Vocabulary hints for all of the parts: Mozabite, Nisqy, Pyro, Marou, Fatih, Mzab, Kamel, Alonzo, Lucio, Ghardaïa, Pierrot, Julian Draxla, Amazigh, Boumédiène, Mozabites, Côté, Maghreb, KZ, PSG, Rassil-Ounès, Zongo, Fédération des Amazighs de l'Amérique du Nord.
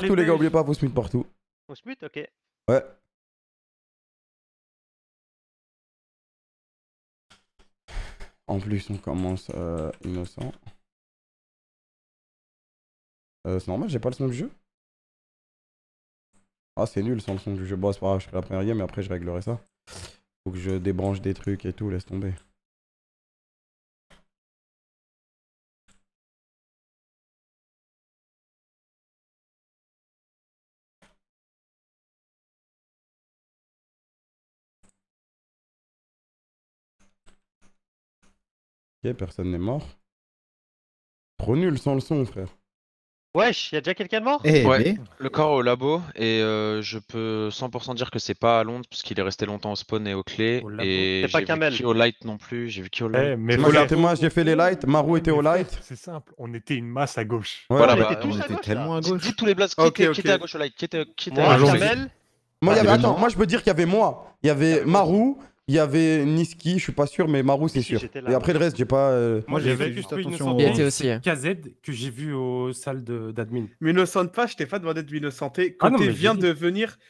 partout les gars, oubliez pas, faut smut partout. Faut smut, ok. Ouais. En plus on commence innocent. C'est normal, j'ai pas le son du jeu. Ah c'est nul sans le son du jeu. Bon c'est pas grave, je ferai la première game mais après je réglerai ça. Faut que je débranche des trucs et tout, laisse tomber. Ok, personne n'est mort. Trop nul sans le son frère. Wesh, y'a déjà quelqu'un de mort? Ouais, le corps au labo, et je peux 100% dire que c'est pas à Londres, puisqu'il est resté longtemps au spawn et aux clés. Au et c'est pas Kamel. J'ai vu qui au light non plus, j'ai vu qui au light. Hey, mais moi j'ai fait les lights, Marou était au light. C'est simple, on était une masse à gauche. Ouais, voilà, bah, on était tellement à gauche. Dis tous les blasts qui étaient à gauche au light, qui était à Kamel. Moi, attends, moi je peux dire qu'il y avait moi, il y avait Marou. Il y avait Nisqy, je suis pas sûr, mais Marou c'est sûr. Et après le reste, j'ai pas. Moi j'avais juste attention. KZ que j'ai vu aux salles d'admin. M'innocente pas, je t'ai pas demandé de m'innocenter. Quand tu viens de venir,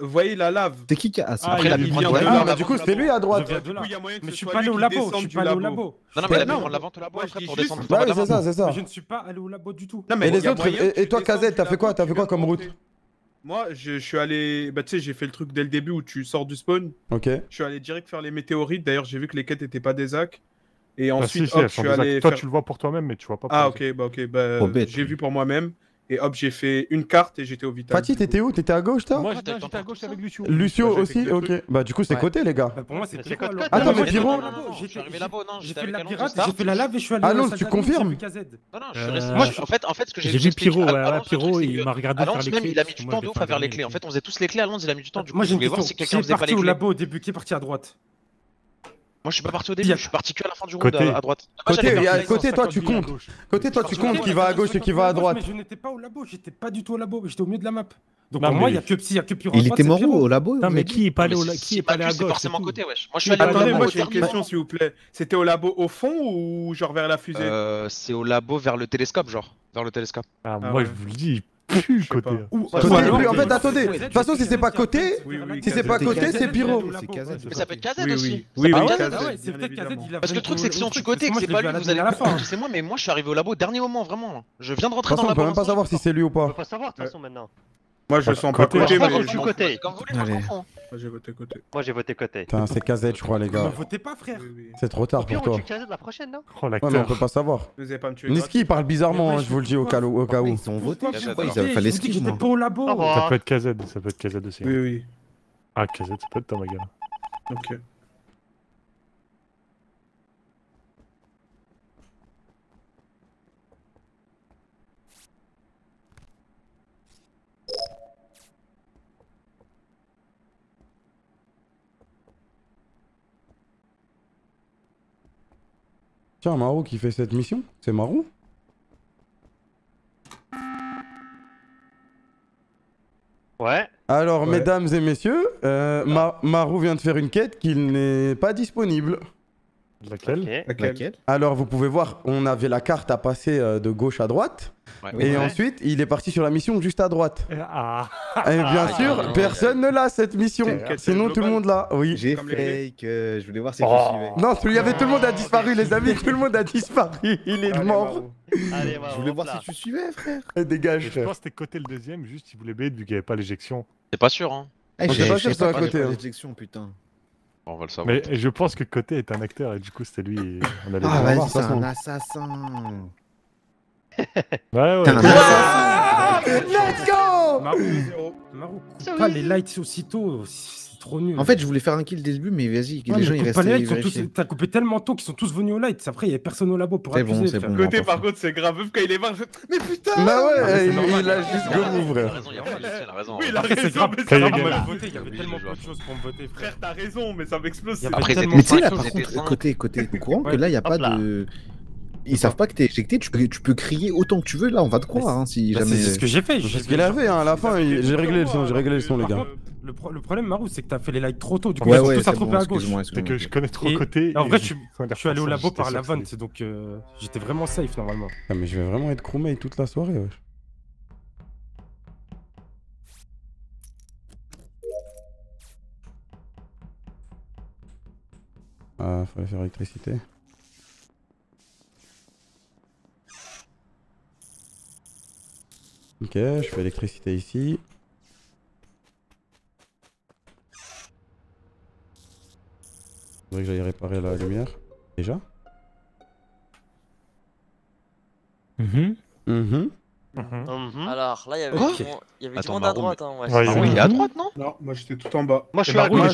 voyez la lave. C'est qui a après la lave? Du coup, c'était lui à droite. Mais je suis pas allé au labo. Je suis pas allé au labo. Non, mais il a pris la vente au labo après pour descendre. Ouais, c'est ça, c'est ça. Je ne suis pas allé au labo du tout. Et les autres, et toi KZ, t'as fait quoi? T'as fait quoi comme route? Moi, je suis allé. Bah, tu sais, j'ai fait le truc dès le début où tu sors du spawn. Ok. Je suis allé direct faire les météorites. D'ailleurs, j'ai vu que les quêtes étaient pas des hacks. Et ensuite, bah, si, hop, je suis allé. Toi, faire... tu le vois pour toi-même, mais tu vois pas. Ah, ok, bah, ok. Bah, j'ai vu pour moi-même. Et hop, j'ai fait une carte et j'étais au vital. Fatih, t'étais où? T'étais à gauche, toi? Moi, j'étais à gauche avec Lucio. Lucio aussi? Ok. Bah, du coup, c'est Côté, les gars. Bah, pour moi, c'est Pyro. Attends, mais Pyro. J'ai fait la pirate, j'ai fait la lave et je suis allé. Alonzo, tu confirmes? Non, non, je suis resté. Moi, en fait, ce que j'ai vu, Pyro, il m'a regardé faire les clés. Il a mis du temps de ouf à faire les clés. En fait, on faisait tous les clés. Alonzo, il a mis du temps. Du coup, je voulais voir si quelqu'un faisait pas les clés. Au labo au début, qui est parti à droite? Moi je suis pas parti au début, je suis parti que à la fin du round à droite. Côté toi tu comptes. Côté toi tu comptes qui va à gauche et qui va à droite. Mais je n'étais pas au labo, j'étais pas du tout au labo, j'étais au milieu de la map. Donc pour moi il y a que Psy, il y a que Pyro. Il était mort au labo? Non mais qui est pas allé à gauche? C'est forcément Côté, wesh. Moi je suis allé. Attendez, moi j'ai une question s'il vous plaît. C'était au labo au fond ou genre vers la fusée? C'est au labo vers le télescope genre, vers le télescope. Ah moi je vous le dis. Côté. En fait, attendez. De toute façon, si c'est pas Côté, si c'est pas Côté, c'est Pyro. Mais ça peut être KZ aussi. Oui, KZ. Parce que le truc, c'est que si on tue Côté, que c'est pas lui, vous allez la fin. C'est moi, mais moi, je suis arrivé au labo au dernier moment, vraiment. Je viens de rentrer dans la barre. On peut même pas savoir si c'est lui ou pas. On peut pas savoir de toute façon maintenant. Moi, je sens pas Côté, mais je suis Côté. Moi, j'ai voté Côté. Moi, j'ai voté Côté. Putain, c'est KZ, je crois, les gars. Votez pas, frère. C'est trop tard pour toi. On tue KZ la prochaine, non? Oh la on peut pas savoir. Nisqy parle bizarrement, je vous le dis au cas où. Ils ont voté. Fallait skip. J'étais pas au labo. Ça peut être KZ, ça peut être KZ aussi. Oui, oui. Ah, KZ, ça peut être toi, ma gueule. Ok. Tiens, Marou qui fait cette mission, c'est Marou? Ouais. Alors, ouais. Mesdames et messieurs, Marou vient de faire une quête qui n'est pas disponible. Laquelle? Okay. Laquelle? Alors, vous pouvez voir, on avait la carte à passer de gauche à droite. Ouais. Et ensuite, il est parti sur la mission juste à droite. Ah. Et bien sûr, personne ne l'a cette mission. Sinon, tout le monde l'a. Oui. J'ai fake. Je voulais voir si je suivais. Non, il y avait tout le monde a disparu, les amis. Tout le monde a disparu. Il est mort. Allez, je voulais voir si tu suivais, frère. Dégage. Je pense que c'était Côté le deuxième. Juste, il voulait bait vu qu'il n'y avait pas l'éjection. C'est pas sûr, hein. C'est pas sûr que c'est à Côté. L'éjection, putain. On va le savoir. Mais je pense que Côté est un acteur et du coup, c'était lui. Ah, vas-y, c'est un assassin. Ouais. Let's go. Marou, pas les lights aussitôt, c'est trop nul. En fait, je voulais faire un kill dès le début, mais vas-y, les gens ils restent. T'as coupé tellement tôt qu'ils sont tous venus au light. Après, il y avait personne au labo pour accuser. C'est bon. Côté, par contre, c'est grave quand il est mort. Mais putain. Bah ouais, il a juste gommé, frère. Il a raison. Oui, il a raison. Il y avait tellement peu de choses pour me voter, frère. T'as raison, mais ça m'explose. Mais tu sais là, par contre, Côté au courant que là, il y a pas de. Ils savent pas que t'es éjecté, tu peux crier autant que tu veux, là on va te croire hein, si jamais... C'est ce que j'ai fait, c'est ce qu'il avait hein, à la fin, j'ai réglé le son, les gars. Le problème Marou, c'est que t'as fait les likes trop tôt, du coup ils sont tous attrapés à gauche. C'est que je connais trop Côté. En vrai je suis allé au labo par la vente, donc j'étais vraiment safe normalement. Ah mais je vais vraiment être crewmate toute la soirée. Ah, faut aller faire l'électricité. Ok, je fais l'électricité ici. Faudrait que j'aille réparer la lumière. Déjà? Alors là, il y avait du monde à droite. Oui, à droite, non? Non, moi j'étais tout en bas. Moi je suis à gauche.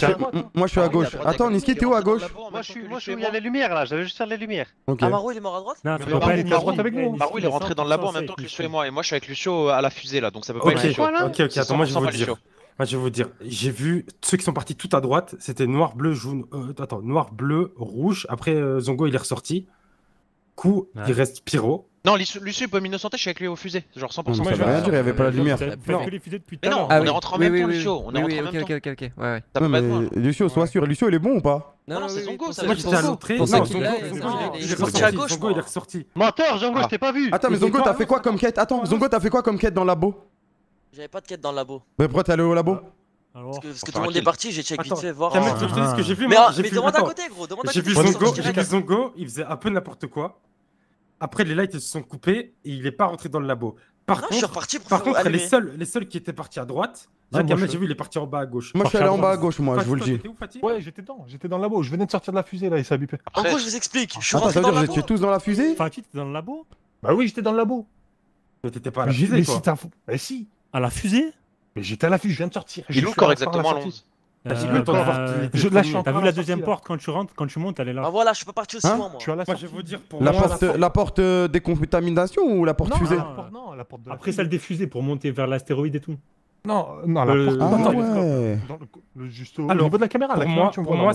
Moi je suis à gauche. Attends, Nisqy, t'es où à gauche? Moi je suis où il y a les lumières là, j'avais juste faire les lumières. Ah, Marou il est mort à droite? Non, Marou il est rentré dans le labo en même temps que Lucio et moi. Et moi je suis avec Lucio à la fusée là, donc ça peut pas être Lucio. Ok, ok, attends, moi je vais vous dire. Moi je vais vous dire, j'ai vu ceux qui sont partis tout à droite, c'était noir, bleu, jaune. Attends, noir, bleu, rouge. Après Zongo il est ressorti. Coup, il reste Pyro. Non, Lucio peut m'innocenté, je suis avec lui au fusée, genre 100%. Ça va rien dire, il n'y avait pas la lumière. Mais non, on est rentré en même temps, Lucio. On est rentré en même temps. Ok, ouais. Ça peut pas être moi. Lucio, sois sûr, Lucio il est bon ou pas? Non, c'est Zongo, ça. Moi j'étais à l'entrée, Zongo il est ressorti. Menteur, Zongo, je t'ai pas vu. Attends, mais Zongo, t'as fait quoi comme quête? Attends, Zongo, t'as fait quoi comme quête dans le labo? J'avais pas de quête dans le labo. Mais pourquoi t'es allé au labo? Parce que tout le monde est parti, j'ai check vite fait voir. Mais demande à côté, gros, demande à côté. J'ai vu Zongo, il faisait un peu n'importe quoi. Après, les lights se sont coupés et il est pas rentré dans le labo. Par contre, les seuls qui étaient partis à droite, Kamel, j'ai vu, il est parti en bas à gauche. Moi, je suis allé en bas à gauche, moi, je vous le dis. Ouais, j'étais dans le labo. Je venais de sortir de la fusée là et ça bipait. En gros, je vous explique. Je suis rentré dans le labo. Vous étiez tous dans la fusée? Enfin, t'étais dans le labo? Bah oui, j'étais dans le labo. T'étais pas à la fusée, quoi. Mais si. À la fusée? Mais j'étais à la fusée, je viens de sortir. Il est où exactement, Alonzo? T'as vu la deuxième porte quand tu rentres, quand tu montes, elle est là. Ah voilà, je peux partir aussi loin, moi. Moi je vais vous dire pour la porte décontamination ou la porte fusée? Non, la porte de la après celle des fusées pour monter vers l'astéroïde et tout. Non, la porte. Attends, ouais. Alors, au niveau de la caméra, la caméra, pour moi,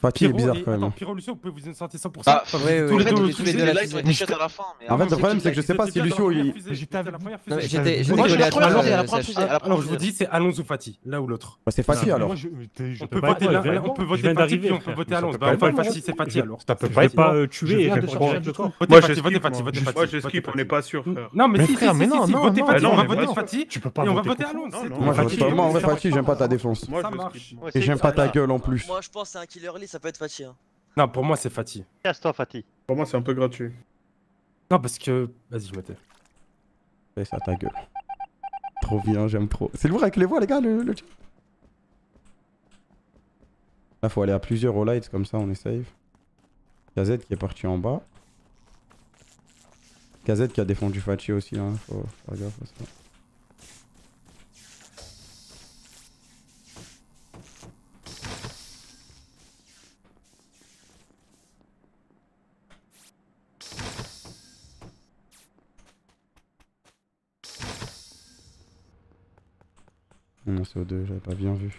Fatih est bizarre quand même. Pyro, Lucio, vous pouvez vous sortir 100%. Ah, ouais, tous les deux, là, ils ont été shot à la fin. En fait, le problème, c'est que je sais pas si Lucio, il. J'étais à la première fusée. Alors, je vous dis, c'est Alonzo ou Fatih, l'un ou l'autre. Bah, c'est Fatih alors. On peut voter là, on peut voter Fatih, on peut voter Alonzo. Bah, Fatih, c'est Fatih alors. Je vais pas tuer et moi, je skip, on n'est pas sûr. Non, mais si, votez Fatih, on va voter Fatih. Et on va voter à Londres. Moi, en vrai, Fatih, j'aime pas ta défense. Moi, ça marche. Et j'aime pas ta gueule en plus. Moi, je pense que c'est un killer lead, ça peut être Fatih. Non, pour moi, c'est Fatih. Casse-toi, Fatih. Pour moi, c'est un peu gratuit. Non, parce que. Vas-y, je me tais. Fais ça, ta gueule. Trop bien, j'aime trop. C'est lourd avec les voix, les gars, le chat. Là, faut aller à plusieurs au light, comme ça, on est safe. KZ qui est parti en bas. KZ qui a défendu Fatih aussi, hein. Faut faire gaffe à ça. Non, c'est au 2, j'avais pas bien vu.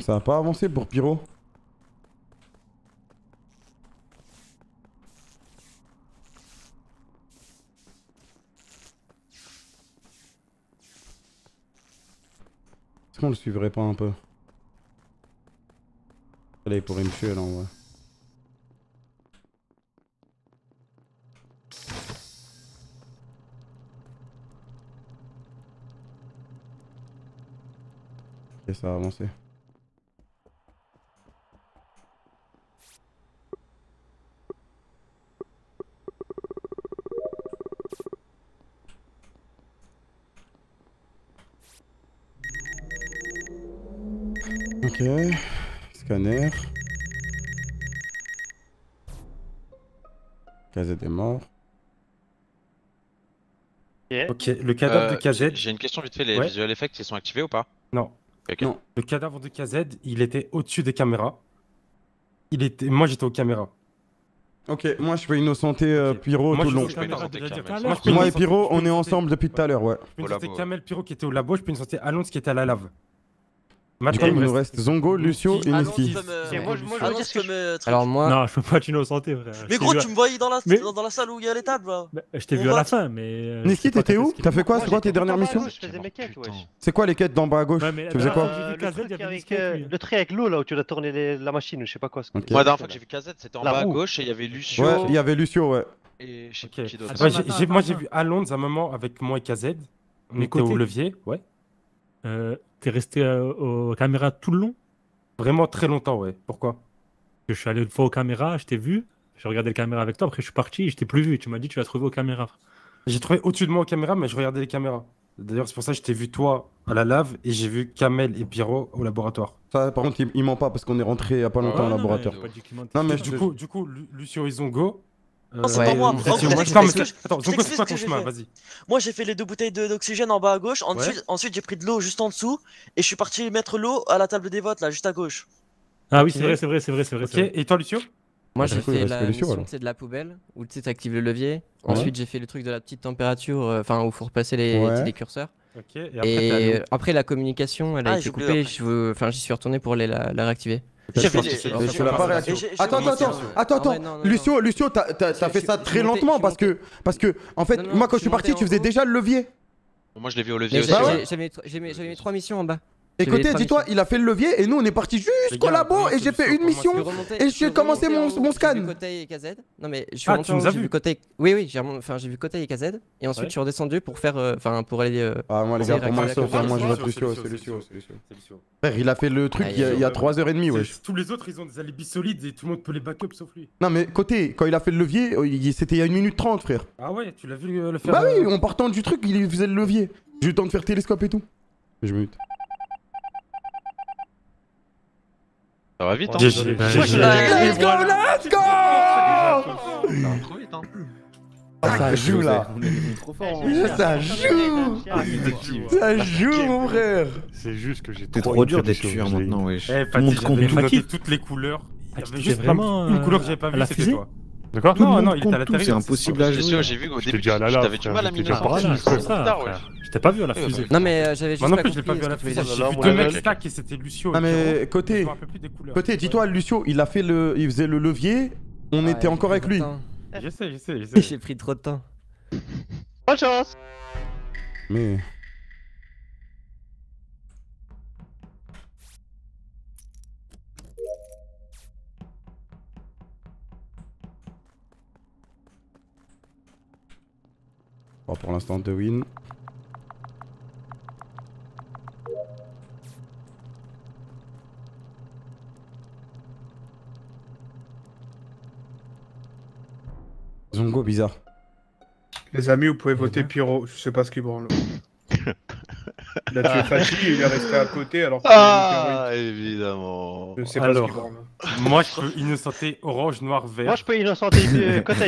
Ça n'a pas avancé pour Pyro. Est-ce qu'on le suivrait pas un peu? Allez, il pourrait me tuer là en vrai. Ok, ça a avancé. Ok, scanner. KZ est mort. Ok, le cadavre de KZ. J'ai une question vite fait, les visual effects ils sont activés ou pas? Non. Okay. Non. Le cadavre de KZ, il était au-dessus des caméras. Moi j'étais aux caméras. Ok, moi je peux innocenter Pyro tout le long. Moi et Pyro, on est ensemble depuis tout à l'heure, ouais. Je peux innocenter Kamel, Pyro qui était au labo, je peux innocenter Alonzo qui était à la lave. Maintenant, il nous reste Zongo, Lucio et Nisqy. Alors moi... Non, je peux pas t'innocenter, frère. Mais gros, tu me voyais dans la salle où il y a les tables, là. Je t'ai vu à la fin, mais... Nisqy, t'étais où? T'as fait quoi? C'est quoi tes dernières missions? C'est quoi les quêtes d'en bas à gauche? Tu faisais quoi? Le truc avec l'eau, là, où tu dois tourner la machine, ou je sais pas quoi. Moi, la dernière fois que j'ai vu KZ, c'était en bas à gauche, et il y avait Lucio. Ouais, il y avait Lucio, ouais. Et je sais plus qui d'autre. Moi, j'ai vu Alonzo à un moment avec moi et KZ. On était au levier, ouais. T'es resté aux caméras tout le long? Vraiment très longtemps, ouais. Pourquoi? Je suis allé une fois aux caméras, je t'ai vu, j'ai regardé les caméras avec toi, après je suis parti, je t'ai plus vu. Tu m'as dit tu l'as trouvé aux caméras. J'ai trouvé au-dessus de moi aux caméras, mais je regardais les caméras. D'ailleurs, c'est pour ça que je t'ai vu toi à la lave et j'ai vu Kamel et Pyro au laboratoire. Ça, par contre, il ment pas parce qu'on est rentré il y a pas longtemps au laboratoire. Non, mais du coup, Lucio et Zongo. Non, c'est pas moi. Attends, Zongo, c'est pas ton chemin, vas-y. Moi, j'ai fait les deux bouteilles d'oxygène en bas à gauche. Ensuite, j'ai pris de l'eau juste en dessous. Et je suis parti mettre l'eau à la table des votes, là, juste à gauche. Ah oui, c'est vrai. Ok, et toi, Lucio? Moi, j'ai fait la mission de la poubelle, où tu actives le levier. Ensuite, j'ai fait le truc de la petite température, enfin, où il faut repasser les curseurs. Et après, la communication, elle a été coupée. Enfin, j'y suis retourné pour la réactiver. Attends, Lucio, t'as fait ça très lentement parce que, en fait, moi quand je suis parti, tu faisais déjà le levier. Moi je l'ai vu au levier. J'avais mis 3 missions en bas. Et Côté, dis-toi, il a fait le levier et nous on est parti jusqu'au labo et j'ai fait une mission et j'ai commencé mon scan. Non mais je suis rentré, j'ai vu Côté. Oui, j'ai vu Côté et KZ et ensuite je suis redescendu pour faire, enfin pour aller. Ah moi les gars, pour moi je vote Lucio, c'est Lucio. Frère, il a fait le truc il y a 3h30, ouais. Tous les autres ils ont des alibis solides et tout le monde peut les backup sauf lui. Non mais Côté, quand il a fait le levier, c'était il y a 1 minute 30, frère. Ah ouais, tu l'as vu le faire? Bah oui, en partant du truc, il faisait le levier. J'ai eu le temps de faire télescope et tout. Je me mute. Ça va vite, hein. Let's go, let's go. Ça joue là. Ça joue. Ça joue, mon frère. C'est juste que j'étais trop dur d'être tueur maintenant, wesh. Fatih, toutes les couleurs. Il y avait juste vraiment une couleur que j'avais pas vue, c'était toi. D'accord. Non, il était à l'intérieur. C'est impossible à jouer. J'ai vu au début, t'avais du mal à miner. Je t'ai pas vu à la fusée. Non mais j'avais juste. Moi non plus, je l'ai pas vu à la fusée. J'ai vu 2 mecs stack et c'était Lucio. Non mais Côté, dis-toi, Lucio, il faisait le levier. On était encore avec lui. Je sais. J'ai pris trop de temps. Bonne chance. Mais. Bon, pour l'instant, 2 wins. Zongo, bizarre. Les amis, vous pouvez voter Pyro. Je sais pas ce qu'il branle. Il a tué Fatih, il est resté à côté alors que... Ah, évidemment. Je sais pas alors, ce qu'il branle. Moi je peux innocenter orange, noir, vert. Moi je peux innocenter Côté.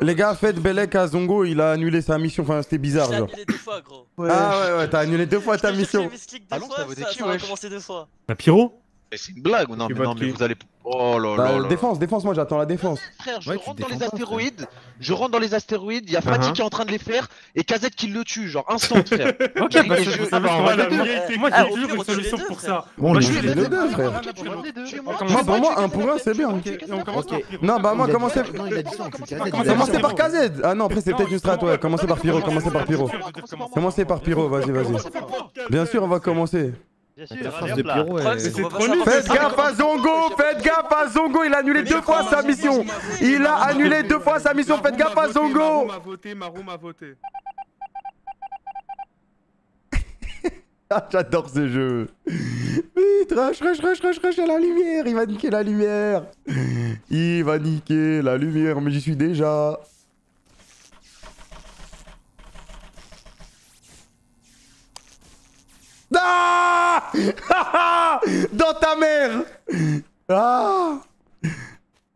Les gars, faites Belek à Zongo, il a annulé sa mission, enfin c'était bizarre. J'ai annulé 2 fois, gros. Ouais. Ah ouais, t'as annulé 2 fois ta mission. Allons, ça a commencé 2 fois. Bah Pyro? C'est une blague ou non? Mais non, mais vous allez... Oh là là. Défense, moi j'attends la défense. Frère, je rentre dans les astéroïdes, il y a Fatih qui est en train de les faire et KZ qui le tue, genre instant, frère. Ok, bah j'ai toujours une solution pour ça. Bon, je les deux, frère. Moi, pour moi, 1 pour 1, c'est bien. Non, bah moi, commencez par KZ. Ah non, après c'est peut-être une strat, ouais. Commencez par Pyro, vas-y. Bien sûr, on va commencer. Faites gaffe à Zongo, il a annulé 2 fois sa mission. Faites gaffe à Zongo. Marou m'a voté. J'adore ce jeu. Vite, rush à la lumière, il va niquer la lumière. Mais j'y suis déjà. Dans ta mère.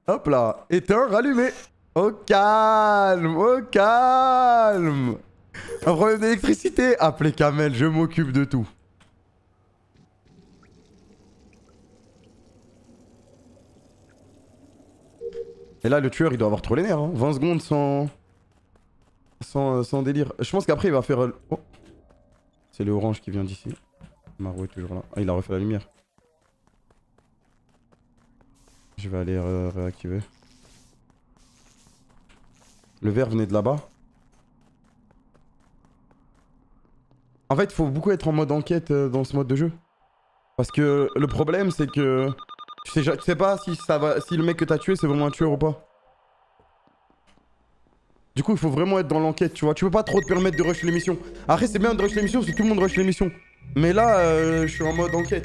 Hop là, éteint, rallumé. Au calme. Un problème d'électricité. Appelez Kamel, je m'occupe de tout. Et là le tueur il doit avoir trop les nerfs, hein. 20 secondes sans délire. Je pense qu'après il va faire... Oh. C'est le orange qui vient d'ici. Marou est toujours là. Ah, il a refait la lumière. Je vais aller réactiver. Le vert venait de là-bas. En fait, il faut beaucoup être en mode enquête dans ce mode de jeu. Parce que le problème, c'est que... Tu sais pas si, si le mec que t'as tué, c'est vraiment un tueur ou pas. Du coup, il faut vraiment être dans l'enquête, tu vois. Tu peux pas trop te permettre de rush l'émission. Après, c'est bien de rush l'émission si tout le monde rush l'émission. Mais là, je suis en mode enquête.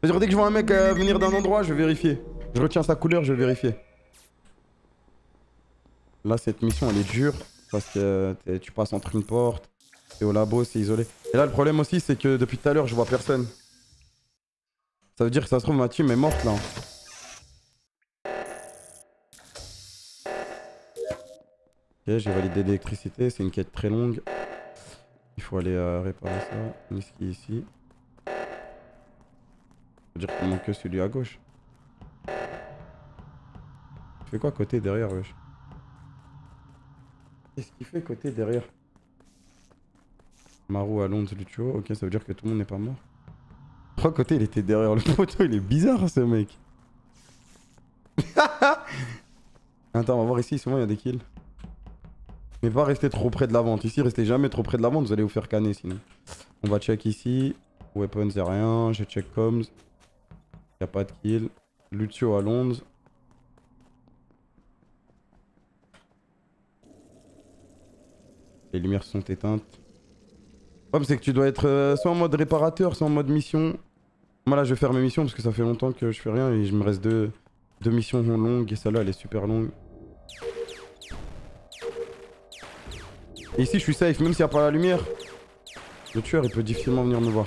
C'est-à-dire, dès que je vois un mec venir d'un endroit, je vais vérifier. Je retiens sa couleur, je vais vérifier. Là, cette mission, elle est dure. Parce que tu passes entre une porte. Et au labo, c'est isolé. Et là, le problème aussi, c'est que depuis tout à l'heure, je vois personne. Ça veut dire que ça se trouve, ma team est morte, là. Ok, j'ai validé l'électricité. C'est une quête très longue. Il faut aller réparer ça. Nisqy ici. Ça veut dire qu'il manque que celui à gauche. Il fait quoi, côté, derrière, wesh? Qu'est-ce qu'il fait, côté, derrière? Marou, Alonzo, Lucio, ok, ça veut dire que tout le monde n'est pas mort. Trois côtés, il était derrière le poteau, il est bizarre ce mec. Attends, on va voir ici, souvent il y a des kills. Mais pas rester trop près de la vente. Ici, restez jamais trop près de la vente, vous allez vous faire canner sinon. On va check ici. Weapons, c'est rien. Je check comms. Y'a pas de kill. Lucio, Alonzo. Les lumières sont éteintes. Ouais, c'est que tu dois être soit en mode réparateur, soit en mode mission. Moi là je vais faire mes missions parce que ça fait longtemps que je fais rien et je me reste deux missions longues et celle-là elle est super longue. Et ici je suis safe, même s'il n'y a pas la lumière, le tueur il peut difficilement venir me voir.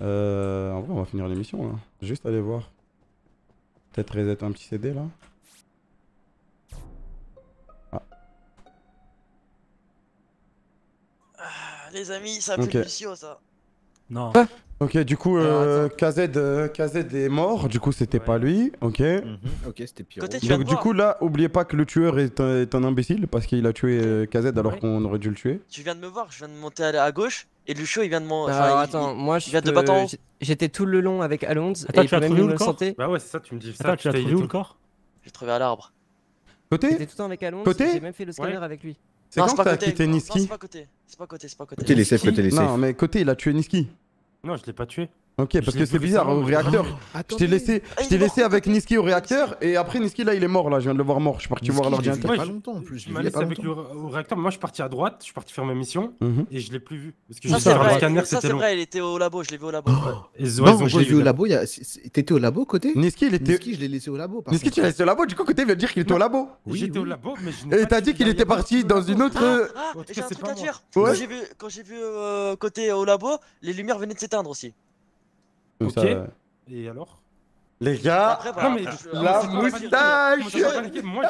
En vrai on va finir les missions là, juste aller voir. Peut-être reset un petit CD là. Les amis, ça pue okay. Lucio, ça. Non. Ah, ok, du coup, KZ est mort. Du coup, c'était pas lui. Ok. Ok, c'était Pierrot. Donc, du coup, là, oubliez pas que le tueur est un imbécile parce qu'il a tué KZ alors qu'on aurait dû le tuer. Tu viens de me voir. Je viens de monter à gauche et Lucio, il vient de mon. Alors, attends, moi, je viens de battre en haut. J'étais tout le long avec Alonzo. Attends, tu as trouvé où le corps? Bah ouais, c'est ça. Tu me dis ça. Tu as trouvé où le corps? J'ai trouvé à l'arbre. Côté. J'étais tout le temps avec Alonzo. J'ai même fait le scanner avec lui. C'est quand que t'as quitté Nisqy? Non, c'est pas côté, c'est pas côté, c'est pas côté. Côté les safe, côté les safe. Non, mais côté il a tué Nisqy. Non, je l'ai pas tué. Ok, parce que c'est bizarre, au réacteur. Je t'ai laissé avec Nisqy au réacteur et après Nisqy là il est mort là, je viens de le voir mort. Je suis parti voir l'ordinateur. Il y a pas longtemps en plus. Il m'a laissé avec le réacteur, moi je suis parti à droite, je suis parti faire ma mission et je l'ai plus vu. Parce que ça c'est vrai, il était au labo, je l'ai vu au labo. Non, je l'ai vu au labo, t'étais au labo côté? Nisqy il était. Nisqy je l'ai laissé au labo. Nisqy tu l'as laissé au labo, du coup côté vient de dire qu'il était au labo. Oui, j'étais au labo mais je n'ai pas. Et t'as dit qu'il était parti dans une autre. Ah, j'ai un truc à dire. Quand j'ai vu côté au labo, les lumières venaient de s'éteindre aussi. Ok, et alors? Les gars, la moustache! Moi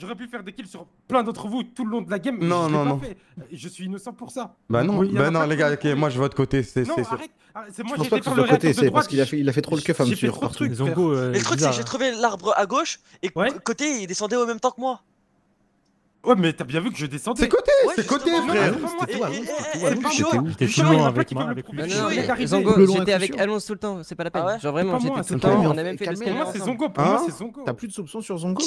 j'aurais pu faire des kills sur plein d'entre vous tout le long de la game, mais je l'ai pas fait. Je suis innocent pour ça. Bah non, les gars, ok, moi je vote côté, c'est sûr. Non, arrête, c'est moi j'ai fait le côté, c'est parce qu'il a fait trop le keuf à me suivre partout. Le truc c'est que j'ai trouvé l'arbre à gauche, et côté il descendait au même temps que moi. Ouais mais t'as bien vu que je descendais. C'est côté, ouais, c'est côté frère. T'es tout loin avec moi. Zongo, j'étais avec Alonzo tout le temps, c'est pas la peine. Ah ouais. Genre vraiment, j'étais tout le temps, on a même fait le scanner. Moi c'est Zongo, pour moi c'est Zongo. T'as plus de soupçons sur Zongo?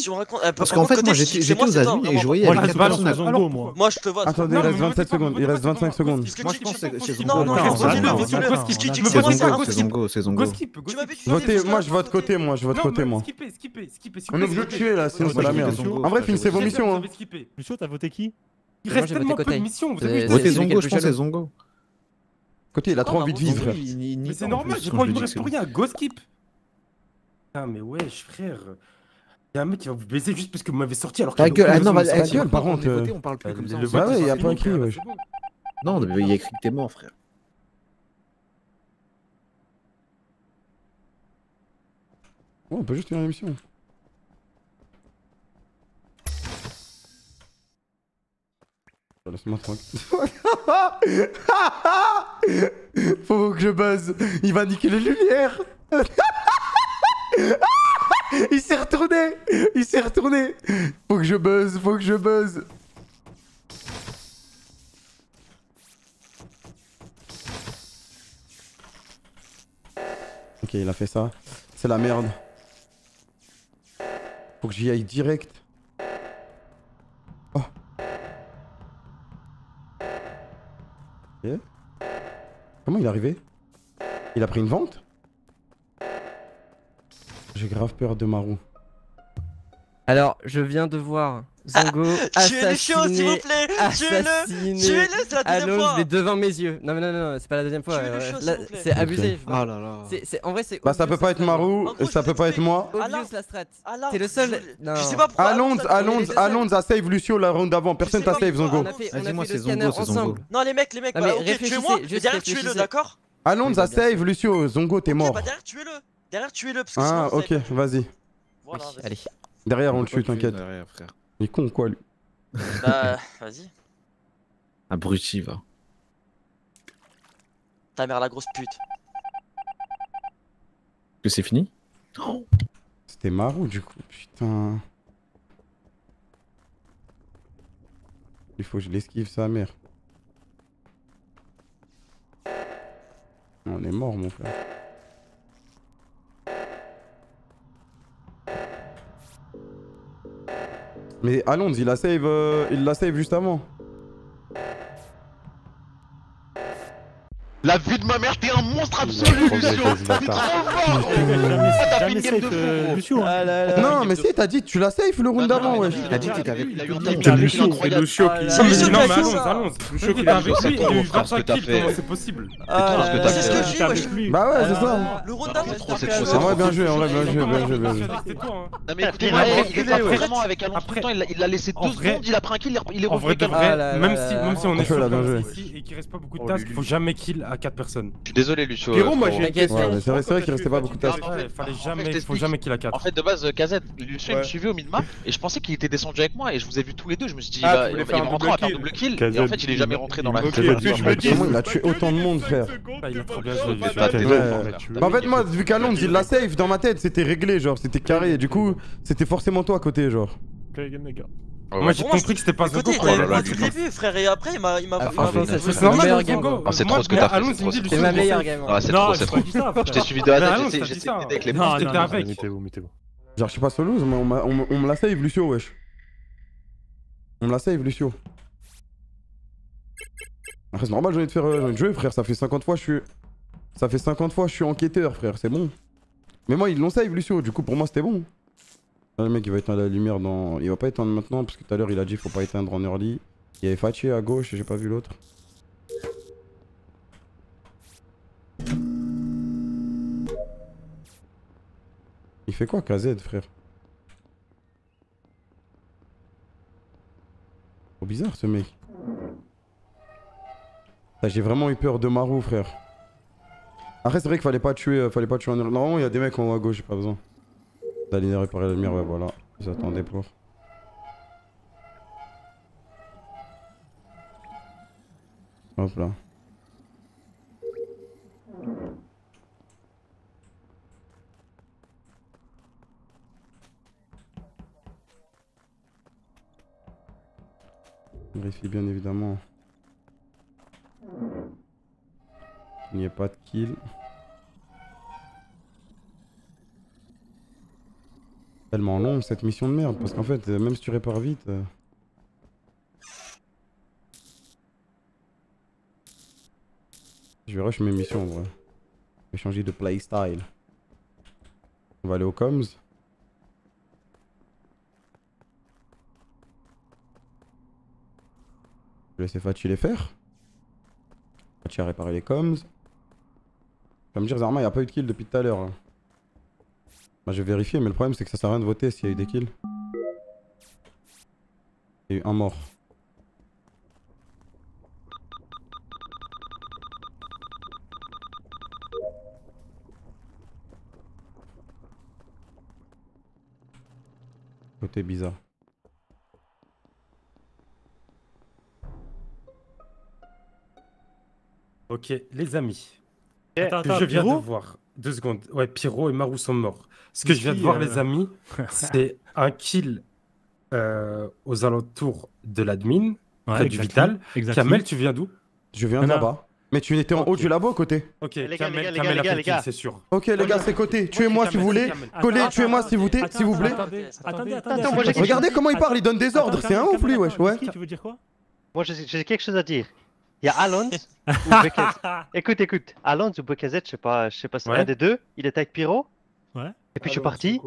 Parce qu'en fait moi j'étais aux adultes et je voyais avec 4 personnes à Zongo moi. Moi je te vois. Attendez, il reste 27 secondes, il reste 25 secondes. Moi je pense que c'est Zongo. Non, c'est Zongo. Votez, moi je vote côté, moi. On est obligé de tuer là, sinon c'est la merde. En vrai finissez vos missions hein. Lucio, t'as voté qui? Il reste tellement peu de missions. Votez Zongo, je pense c'est Zongo. Côté, il a trop envie de vivre. Mais c'est normal, j'ai pas envie de rester pour rien. Go skip. Putain, mais wesh, frère. Y'a un mec qui va vous baiser juste parce que vous m'avez sorti alors que. Ta gueule, ah non, ta gueule, par contre. On parle plus comme ça. Bah ouais, y'a pas écrit, wesh. Non, mais y'a écrit que t'es mort, frère. Ouais, on peut juste faire une émission. Laisse-moi tranquille. Faut que je buzz. Il va niquer les lumières. Il s'est retourné. Faut que que je buzz, faut que je buzz. Ok, il a fait ça. C'est la merde. Faut que j'y aille direct. Oh. Okay. Comment il est arrivé? Il a pris une vente? J'ai grave peur de Marou. Alors, je viens de voir Zongo assassiner... Tuez-le, s'il vous plaît! Tuez-le! Tuez-le, c'est la deuxième fois! Mais devant mes yeux! Non, mais non, c'est pas la deuxième fois. C'est abusé. Oh là là. En vrai, c'est... Bah, ça peut pas être Marou, ça peut pas être moi. Obvious la strat. T'es le seul... Non. Je sais pas pourquoi... Alonzo a save Lucio la round d'avant. Personne t'a save, Zongo. Dis-moi, c'est Zongo, c'est Zongo. Non, les mecs, bah ok, tuez-moi, mais derrière, tuez-le, d'accord? Alonzo a save Lucio, Zongo, t'es mort. Bah derrière, tuez-le. Derrière, tuez-le, parce que sinon... Ah, ok, vas-y. Voilà, allez. Derrière on le tue, t'inquiète. Il est con quoi lui? Bah vas-y. Abruti va. Ta mère la grosse pute. Que c'est fini? Oh. C'était Marou du coup, putain. Il faut que je l'esquive sa mère. On est mort mon frère. Mais Alonzo, il la save juste avant. La vie de ma mère, t'es un monstre absolu, Lucio. T'es trop fort. T'as fait une game de fou, Lucio. Non, mais si, t'as dit tu la save le round d'avant, ouais. T'as dit que t'avais... C'est Lucio qui... Non, mais Alonzo, Lucio qui est avec lui, il a eu 25 kills, c'est possible. C'est ce que j'ai dit, ouais. Bah ouais, c'est ça. Le round d'avant, c'est... Ouais, bien joué. Non mais écoutez, il a pris vraiment avec Alonzo tout le temps, il l'a laissé 2 secondes, il a pris un kill, il est refait comme ça. Même si on est sur ici et qu'il reste pas beaucoup de tasks, il faut jamais kill à 4 personnes. Je suis désolé Lucio. Pyro, moi j'ai une question. Ouais, c'est vrai qu'il restait pas beaucoup de tasks. Faut jamais qu'il a 4. En fait, de base, KZ, Lucio il me suivait au mid-map et je pensais qu'il était descendu avec moi et je vous ai vu tous les deux. Je me suis dit, il va rentrer à faire double kill et en fait, il est jamais rentré dans la game. Comment il a tué autant de monde, frère? Il a trop bien joué. En fait, moi, vu qu'Alonzo il l'a save, dans ma tête, c'était réglé, genre, c'était carré. Du coup, c'était forcément toi à côté, genre. Moi j'ai compris que c'était pas Zongo quoi. Il m'a vu frère et après il m'a... C'est normal Zongo. C'est trop ce que t'as fait. C'est ma meilleure game. C'est trop. Je t'ai suivi de la tête, j'étais avec les potes. Non, mettez-vous. Genre je suis pas solo, mais on me la save Lucio wesh. On me la save Lucio. C'est normal, j'ai envie de faire jouer frère, ça fait 50 fois je suis... Ça fait 50 fois je suis enquêteur frère, c'est bon. Mais moi ils l'ont save Lucio, du coup pour moi c'était bon. Là, le mec il va éteindre la lumière dans... Il va pas éteindre maintenant parce que tout à l'heure il a dit faut pas éteindre en early. Il y avait Fatih à gauche et j'ai pas vu l'autre. Il fait quoi KZ frère? Trop bizarre ce mec. J'ai vraiment eu peur de Marou frère. Après c'est vrai qu'il fallait pas tuer en early. Normalement il y a des mecs en haut à gauche, j'ai pas besoin d'aller réparer la lumière, ouais voilà, j'attendais pour. Hop là. Vérifie bien évidemment. Il n'y a pas de kill. Tellement long cette mission de merde parce qu'en fait même si tu répares vite je vais rush mes missions en vrai. Je vais changer de playstyle. On va aller au comms. Je vais laisser Fatih les faire. Fatih a réparé les comms. Tu vas me dire Zarma il n'y a pas eu de kill depuis tout à l'heure. Bah je vais vérifier mais le problème c'est que ça sert à rien de voter s'il y a eu des kills. Il y a eu un mort. Côté bizarre. Ok les amis. Attends, je viens de voir. 2 secondes. Ouais, Pyro et Marou sont morts. Ce que je viens de voir, les amis, c'est un kill aux alentours de l'admin, près du Vital. Exactement. Kamel, tu viens d'où? Je viens de là-bas. Mais tu étais en haut du labo, Côté. Ok, les gars, les gars, c'est sûr. Ok, les gars, c'est Côté. Tuez-moi si vous voulez. Collez, tuez-moi si vous voulez. Attendez, attendez. Regardez comment il parle, il donne des ordres. C'est un ouf, lui, wesh. Ouais. Tu veux dire quoi? Moi, j'ai quelque chose à dire. Il y a Alonzo ou BKZ. Écoute, écoute. Alonzo ou BKZ, je sais pas si c'est un des deux. Il était avec Pyro. Ouais. Et puis je suis parti.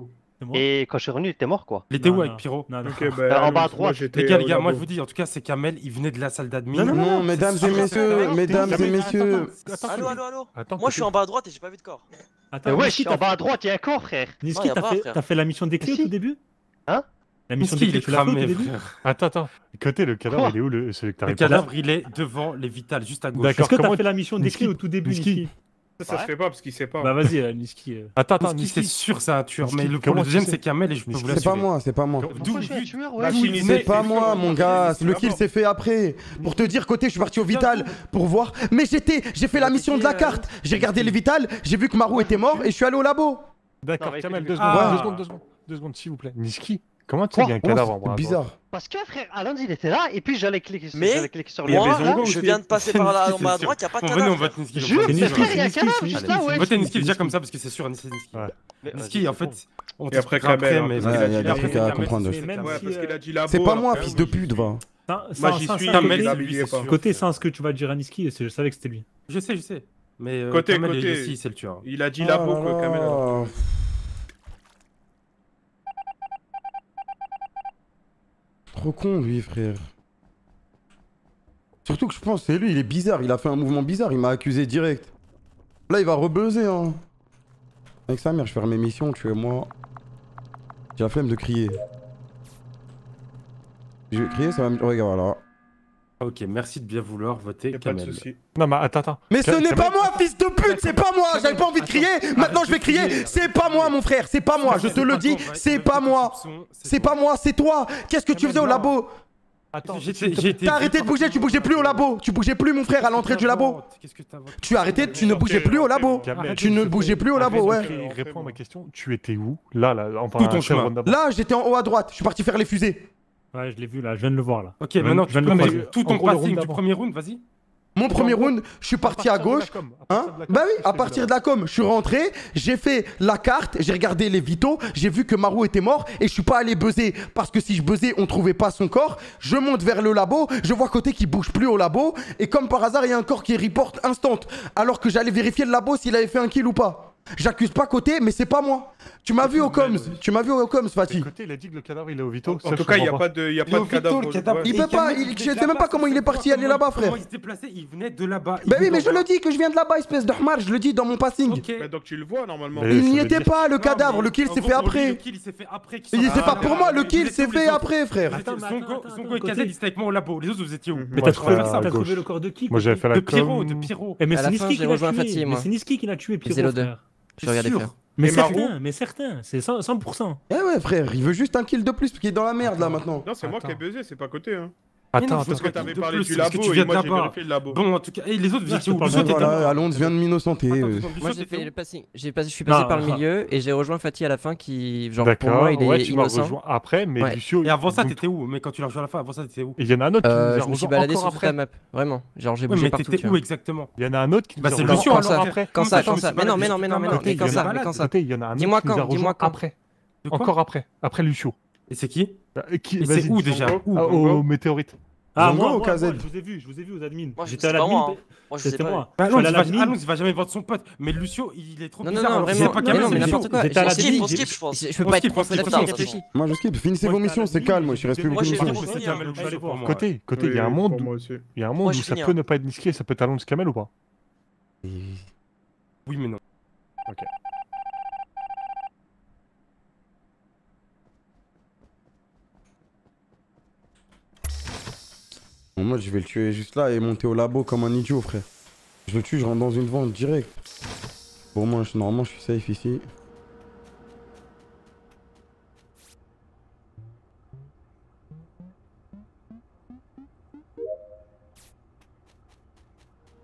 Et quand je suis revenu, il était mort quoi. Il était où avec Pyro? En bas à droite. Les gars, moi je vous dis, en tout cas, c'est Kamel, il venait de la salle d'admin. Non, non, mesdames et messieurs, Allô, allô, allô. Moi je suis en bas à droite et j'ai pas vu de corps. Attends, ouais, je suis en bas à droite, il y a un corps, frère. Nisqy, t'as fait la mission des clés au début? Hein? La mission des clés, tu l'as fait au début? Attends. Côté, le cadavre, il est où celui que t'as répondu? Le cadavre, il est devant les vitales, juste à gauche. D'accord, est-ce que t'as fait la mission des clés au tout début, Nisqy? Ça se fait pas parce qu'il sait pas. Bah vas-y, Nisqy. Attends, Nisqy, c'est sûr, c'est un tueur. Mais le deuxième, c'est Kamel et je peux vous l'assurer. C'est pas moi, c'est pas moi. C'est pas moi, mon gars. Le kill s'est fait après. Pour te dire, Côté, je suis parti au Vital pour voir. Mais j'ai fait la mission de la carte. J'ai regardé les Vital, j'ai vu que Marou était mort et je suis allé au labo. D'accord, Kamel, deux secondes, s'il vous plaît. Nisqy, comment tu sais qu'il y a un cadavre en bras? Bizarre. Parce que frère, Alonzo il était là et puis j'allais cliquer sur le lien. Je viens de passer par là en bas à droite, il n'y a pas de cadavre. On vote Nisqy. Il y a un cadavre juste là, ouais. Votez Nisqy déjà comme ça parce que c'est sûr, Nisqy en fait. Et après Kamel, mais il y a des trucs à comprendre. C'est pas moi, fils de pute, va. Moi j'y suis, Côté, sans ce que tu vas dire à Nisqy, je savais que c'était lui. Je sais. Mais Côté, c'est le tueur. Il a dit labo quoi, Kamel. Trop con lui frère. Surtout que je pense c'est lui, il est bizarre, il a fait un mouvement bizarre, il m'a accusé direct. Là il va rebuzzer hein. Avec sa mère je fais mes missions, tu vois moi. J'ai la flemme de crier. Je vais crier, ça va me... Regarde là. Ok, merci de bien vouloir voter Kamel. Pas de souci. Non mais attends. Mais ce n'est pas moi fils de pute, c'est pas moi, j'avais pas envie de crier, maintenant je vais crier, c'est pas moi mon frère, c'est pas moi, je te le dis, c'est pas moi. C'est pas moi, c'est toi. Qu'est-ce que tu faisais au labo? Attends, t'as arrêté de bouger, tu bougeais plus au labo, tu bougeais plus mon frère à l'entrée du labo. Tu as arrêté, tu ne bougeais plus au labo. Tu ne bougeais plus au labo, ouais. Réponds à ma question, tu étais où? Là, en parlant de... Là, j'étais en haut à droite, je suis parti faire les fusées. Ouais, je l'ai vu là, je viens de le voir là. Ok, maintenant tu peux tout ton passing du premier round, vas-y. Mon premier round, je suis parti à gauche. Hein? Bah oui, à partir de la com, je suis rentré, j'ai fait la carte, j'ai regardé les vitaux, j'ai vu que Marou était mort et je suis pas allé buzzer parce que si je buzzais, on trouvait pas son corps. Je monte vers le labo, je vois Côté qui bouge plus au labo et comme par hasard, il y a un corps qui reporte instant alors que j'allais vérifier le labo s'il avait fait un kill ou pas. J'accuse pas Côté, mais c'est pas moi. Tu m'as vu au coms, Fatih. Côté, il a dit que le cadavre il est au Vito. En tout cas, il y a pas de cadavre. Il peut pas, je sais même pas comment il est parti aller là-bas, frère. Comment il s'est déplacé? Il venait de là-bas. Bah oui, mais je le dis que je viens de là-bas, espèce d'Hmar, je le dis dans mon passing. Donc tu le vois normalement. Il n'y était pas le cadavre, le kill s'est fait après. Le kill s'est fait après. C'est pas pour moi, le kill s'est fait après, frère. Zongo et KZ, ils étaient avec moi au labo. Les autres, vous étiez où? Mais t'as trouvé le corps de qui? Moi j'avais fait la com. De Pyro. Mais c'est Nisqy qui l'a tué, Pyro. Je regardais frère. Mais certain, c'est 100%. Eh ouais frère, il veut juste un kill de plus parce qu'il est dans la merde là maintenant. Non c'est moi qui ai baisé, c'est pas Côté hein. Attends, parce que t'avais parlé du labo et moi j'ai vérifié le labo. Bon en tout cas, et les autres vous étiez où? Alonzo vient de m'innocenter. Moi j'ai fait le passing, je suis passé par le milieu et j'ai rejoint Fatih à la fin qui, genre pour moi il est innocent. Après mais Lucio... Et avant ça t'étais où? Mais quand tu l'as rejoint à la fin, avant ça t'étais où? Il y en a un autre qui nous a rejoint. Je me suis baladé sur toute la map, vraiment, genre j'ai bougé partout. Mais t'étais où exactement? Il y en a un autre qui nous a rejoint. Bah c'est Lucio alors après. Quand ça, mais non, quand ça. Dis-moi quand. Encore après, après Lucio. Et c'est qui? C'est où déjà? Au météorite. Ah moi, je vous ai vu aux admins. J'étais à l'admin. C'était moi. Alonzo va jamais vendre son pote. Mais Lucio, il est trop bizarre. Non, vraiment. Non, mais n'importe quoi. J'étais à l'admin. Je peux pas être trop bizarre. Moi je skip. Finissez vos missions, c'est calme. Moi je reste plus vos missions. Côté, il y a un monde où ça peut ne pas être Nisqy, ça peut être Alonzo Kamel ou pas? Oui mais non. Ok. Moi je vais le tuer juste là et monter au labo comme un idiot frère. Je le tue, je rentre dans une vente direct. Bon moi normalement je suis safe ici.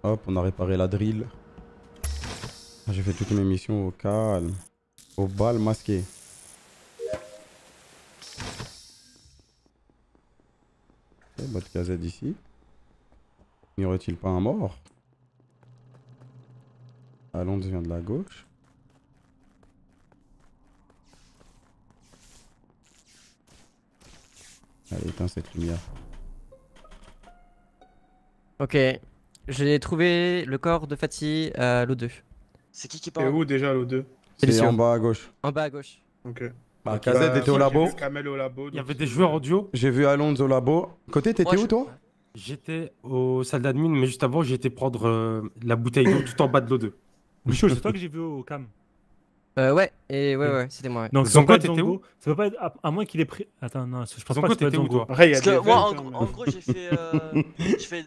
Hop, on a réparé la drill. J'ai fait toutes mes missions au calme. Au bal masqué. Ok, bot KZ ici. N'y aurait-il pas un mort? Alonzo vient de la gauche. Allez, éteins cette lumière. Ok, j'ai trouvé le corps de Fatih à l'O2. C'est qui parle? Et où déjà l'O2? C'est en bas à gauche. En bas à gauche. Ok. Bah KZ était au labo. Kamel au labo. Il y avait des joueurs audio. J'ai vu Alonzo au labo. Côté, t'étais où toi? J'étais au salle d'admin, mais juste avant j'ai été prendre la bouteille d'eau tout en bas de l'O2. Lucio, c'est toi que j'ai vu au cam? Ouais, et ouais, c'était moi. Ouais. Donc Zongo, t'étais où? Ça peut pas être à moins qu'il ait pris. Attends, non, je pense Zongo, pas que c'était Zongo. Parce que moi, en gros, j'ai fait,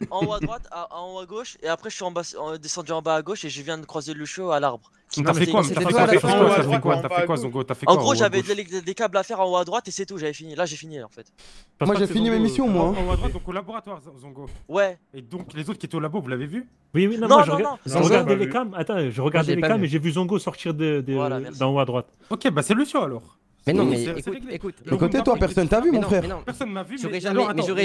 en haut à droite, en haut à gauche, et après je suis descendu en bas à gauche, et je viens de croiser Lucio à l'arbre. T'as fait quoi? Zongo, t'as fait quoi? En gros, j'avais des câbles à faire en haut à droite, et c'est tout. J'avais fini. Là, j'ai fini en fait. Moi, j'ai fini mes missions, moi. En haut à droite, donc au laboratoire, Zongo. Ouais. Et donc les autres qui étaient au labo, vous l'avez vu? Oui, non, moi, je regardais les cams. Attends, je regardais les cams, et j'ai vu Zongo sortir d'en haut à droite. Ok, bah c'est Lucio alors. Mais non, mais écoute. De côté, toi, personne t'a vu, mon frère. Personne m'a vu. J'aurais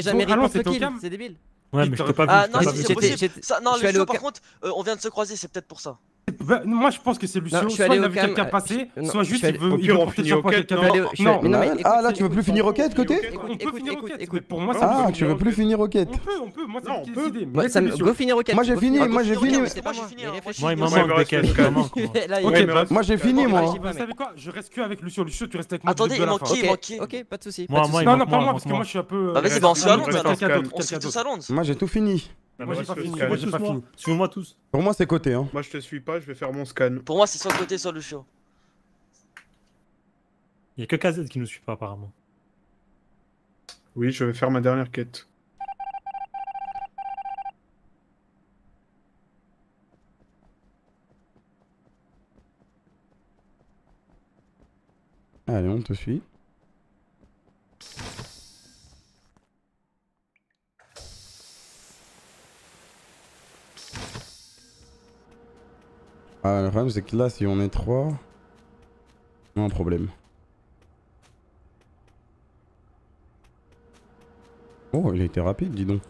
jamais répondu au kill. C'est débile. Ouais, mais je t'ai pas vu. Ah non, c'est possible. Non, Lucio, par contre, on vient de se croiser, c'est peut-être pour ça. Bah, moi je pense que c'est Lucio, soit il a vu quelqu'un passer, soit juste il veut remporter sur quoi quelqu'un. Ah là tu veux plus finir Rocket Côté? Écoute, pour moi ça. Ah tu veux plus finir Rocket? On peut, moi ça me fait décider. Go finir Rocket. Moi j'ai fini. Moi il m'en manque des quelques. Moi j'ai fini moi. Vous savez quoi? Je reste que avec Lucio. Lucio tu restes avec moi. Attendez, il manque qui? Ok, pas de soucis. Non, pas moi parce que moi je suis un peu. Bah vas-y, on se fait à Londres. On se fait tous à Londres. Moi j'ai tout fini. Moi j'ai pas fini. Suivez-moi tous. Pour moi c'est Côté hein. Moi je te suis pas, je vais faire mon scan. Pour moi c'est soit Côté soit Lucio. Il y a que KZ qui nous suit pas apparemment. Oui, je vais faire ma dernière quête. Allez, on te suit. Ah, le problème c'est que là si on est 3, on a un problème. Oh il a été rapide dis donc.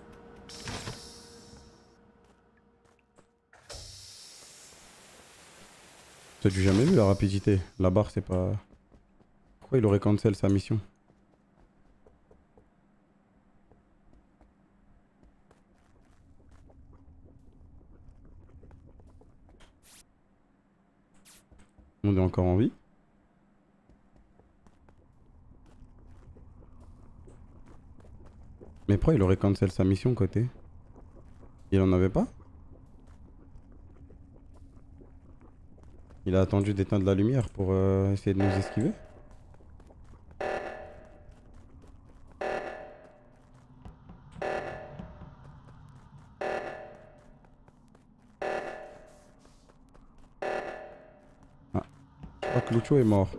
T'as dû jamais vu la rapidité, la barre c'est pas... Pourquoi il aurait cancel sa mission? On est encore en vie. Mais pourquoi il aurait cancel sa mission Côté? Il en avait pas? Il a attendu d'éteindre la lumière pour essayer de nous esquiver? Lucio est mort.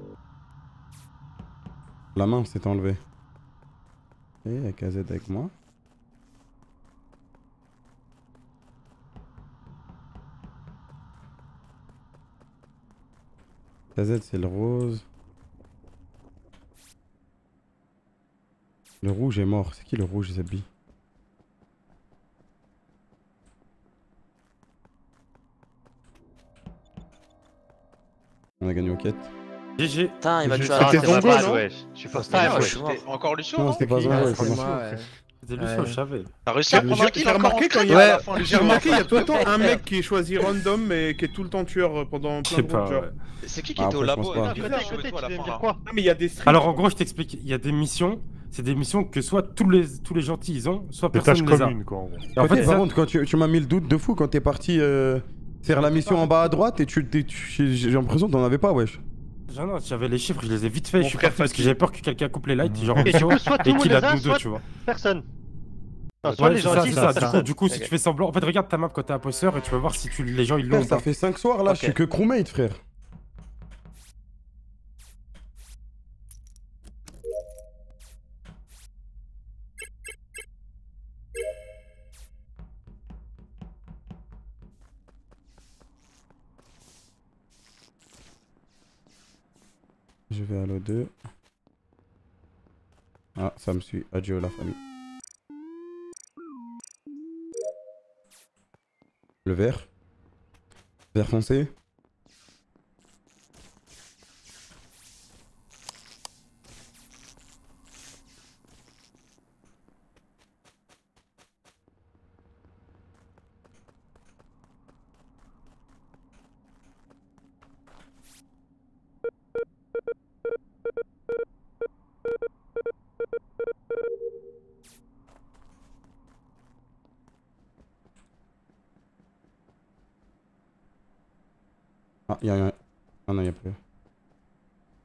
La main s'est enlevée. Et il y a KZ avec moi. KZ c'est le rose. Le rouge est mort. C'est qui le rouge Zabi? On a gagné aux quêtes. GG. Putain, il m'a tué à la encore Lucio. Non, c'était pas Zongo, c'est moi. C'était Lucio, je savais. T'as réussi à prendre un kill encore en crâne à la fin. J'ai remarqué, il y a tout le temps un mec qui est choisi random mais qui est tout le temps tueur pendant plein de jours. C'est qui était au labo? Mais il y a des streams. Alors en gros, je t'explique, il y a des missions. C'est des missions que soit tous les gentils ils ont, soit personne ne les a. En fait, par contre, quand tu m'as mis le doute de fou quand t'es parti... faire la mission en bas à droite et j'ai l'impression que t'en avais pas, wesh. Non, j'avais les chiffres, je les ai vite fait, je suis parti parce que j'avais peur que quelqu'un coupe les lights, genre Lucio, et qu'il a 12-2, tu vois. Personne. Ouais, les gens disent ça. Du coup, si tu fais semblant. En fait, regarde ta map quand t'es imposteur et tu vas voir si les gens ils l'ont. Ça fait 5 soirs là, je suis que crewmate, frère. Je vais à l'O2. Ah, ça me suit. Adieu la famille. Le vert. Vert foncé. Ah non, il n'y a plus.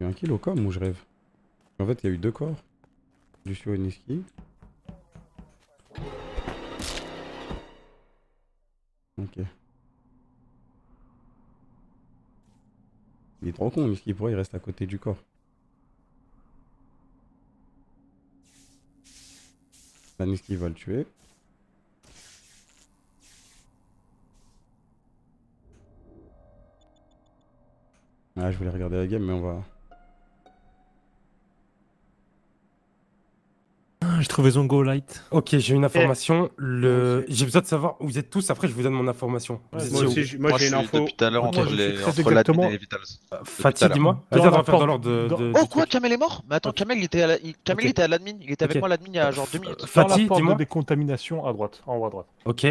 Il y a un kill au com ou je rêve? En fait, il y a eu deux corps. Lucio et Nisqy. Ok. Il est trop con, Nisqy, pourquoi il reste à côté du corps? La Nisqy va le tuer. Ah, je voulais regarder la game, mais on va... J'ai trouvé Zongo light. Ok, j'ai une information. J'ai besoin de savoir où vous êtes tous. Après, je vous donne mon information. Ouais, moi j'ai une info. Depuis tout à l'heure, entre la tête et les vitals. Fatih, dis-moi. Vas-y, on va faire dans l'ordre de... Oh, quoi, Kamel est mort? Mais attends, Kamel, il était à l'admin. Il était avec moi à l'admin il y a genre 2 minutes. Fatih, dis-moi. Des contaminations à droite, en haut à droite. Ok,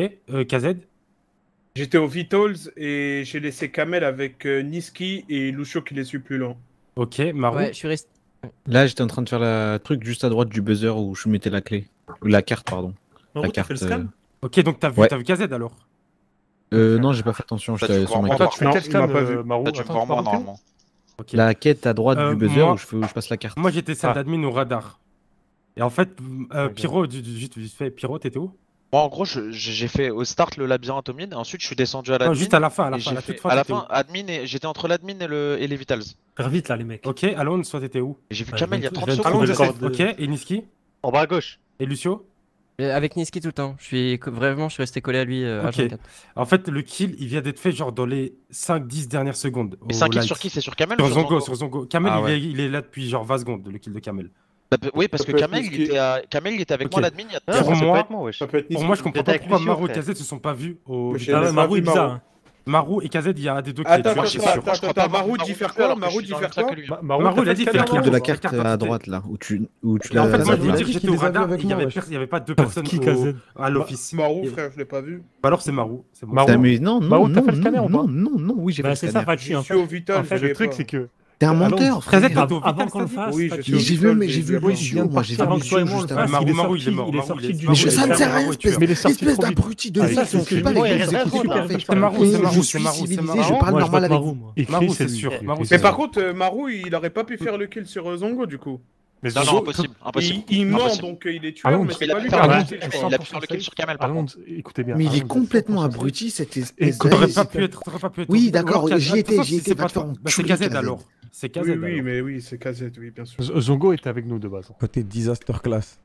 KZ. J'étais au Vitals et j'ai laissé Kamel avec Nisqy et Lucio qui les suit plus lent. Ok, Marou. Ouais, je suis resté. Là, j'étais en train de faire le truc juste à droite du buzzer où je mettais la clé. La carte, pardon. Marou, t'as fait le scan ? Ok, donc t'as vu, ouais. Vu KZ alors ? Non, j'ai pas fait attention. J'étais sur ma carte. Non, tu m'as pas vu. Marou, tu vois moi normalement. Okay. La quête à droite du buzzer moi... où je passe la carte. Moi, j'étais celle d'admin au radar. Et en fait, Pyro, Pyro, t'étais où ? Moi, en gros, j'ai fait au start le labyrinthe au mine, ensuite je suis descendu à l'admin. Juste à la fin, à la fin, admin et j'étais entre l'admin et les vitals. Faire vite là, les mecs. Ok, Alonzo, soit t'étais où? J'ai vu Kamel il y a 30 secondes. Alonzo, ok, et Nisqy? En bas à gauche. Et Lucio? Avec Nisqy tout le temps. Je suis vraiment, je suis resté collé à lui. Ok. En fait, le kill, il vient d'être fait genre dans les 5-10 dernières secondes. Mais c'est un kill sur qui? C'est sur Kamel? Sur Zongo, sur Zongo. Kamel, il est là depuis genre 20 secondes, le kill de Kamel. Oui, parce que Kamel il était avec moi l'admin il y a 3 mois. Pour moi, je comprends pas pourquoi Marou et KZ se sont pas vus au... Marou est bizarre. Marou et KZ, il y a des deux qui étaient sûr. Marou dit faire quoi? Marou dit faire quoi? Marou il a dit faire quoi? De la carte à droite là, où tu l'as... En fait, moi je veux dire, j'étais au radar et il n'y avait pas deux personnes à l'office. Marou, frère, je l'ai pas vu. Bah alors c'est Marou. Non, non, non, oui, j'ai fait le scanner. Bah c'est ça, je suis au Vitol. En fait, le truc c'est que... T'es un menteur, frère. Avant qu'on le fasse, j'ai vu Lucio, moi j'ai vu Lucio juste avant. Il est sorti du... Ça ne sert à rien, espèce d'abruti de vie, on ne fait pas les choses, c'est super fait. Je suis civilisé, je parle normal avec vous. Marou, c'est sûr. Mais par contre, Marou, il aurait pas pu faire le kill sur Zongo du coup. Mais non, non, impossible, impossible. Il ment, donc il est tué, mais c'est pas lui. Il a pu faire le kill sur Kamel, par contre. Écoutez bien. Mais il est complètement abruti, cette espèce de... T'aurais pas pu être... Oui, d'accord, j'y étais, pas de forme. C'est KZ alors. C'est KZ. Oui, mais oui, c'est KZ, oui, bien sûr. Zongo était avec nous de base. Côté disaster class.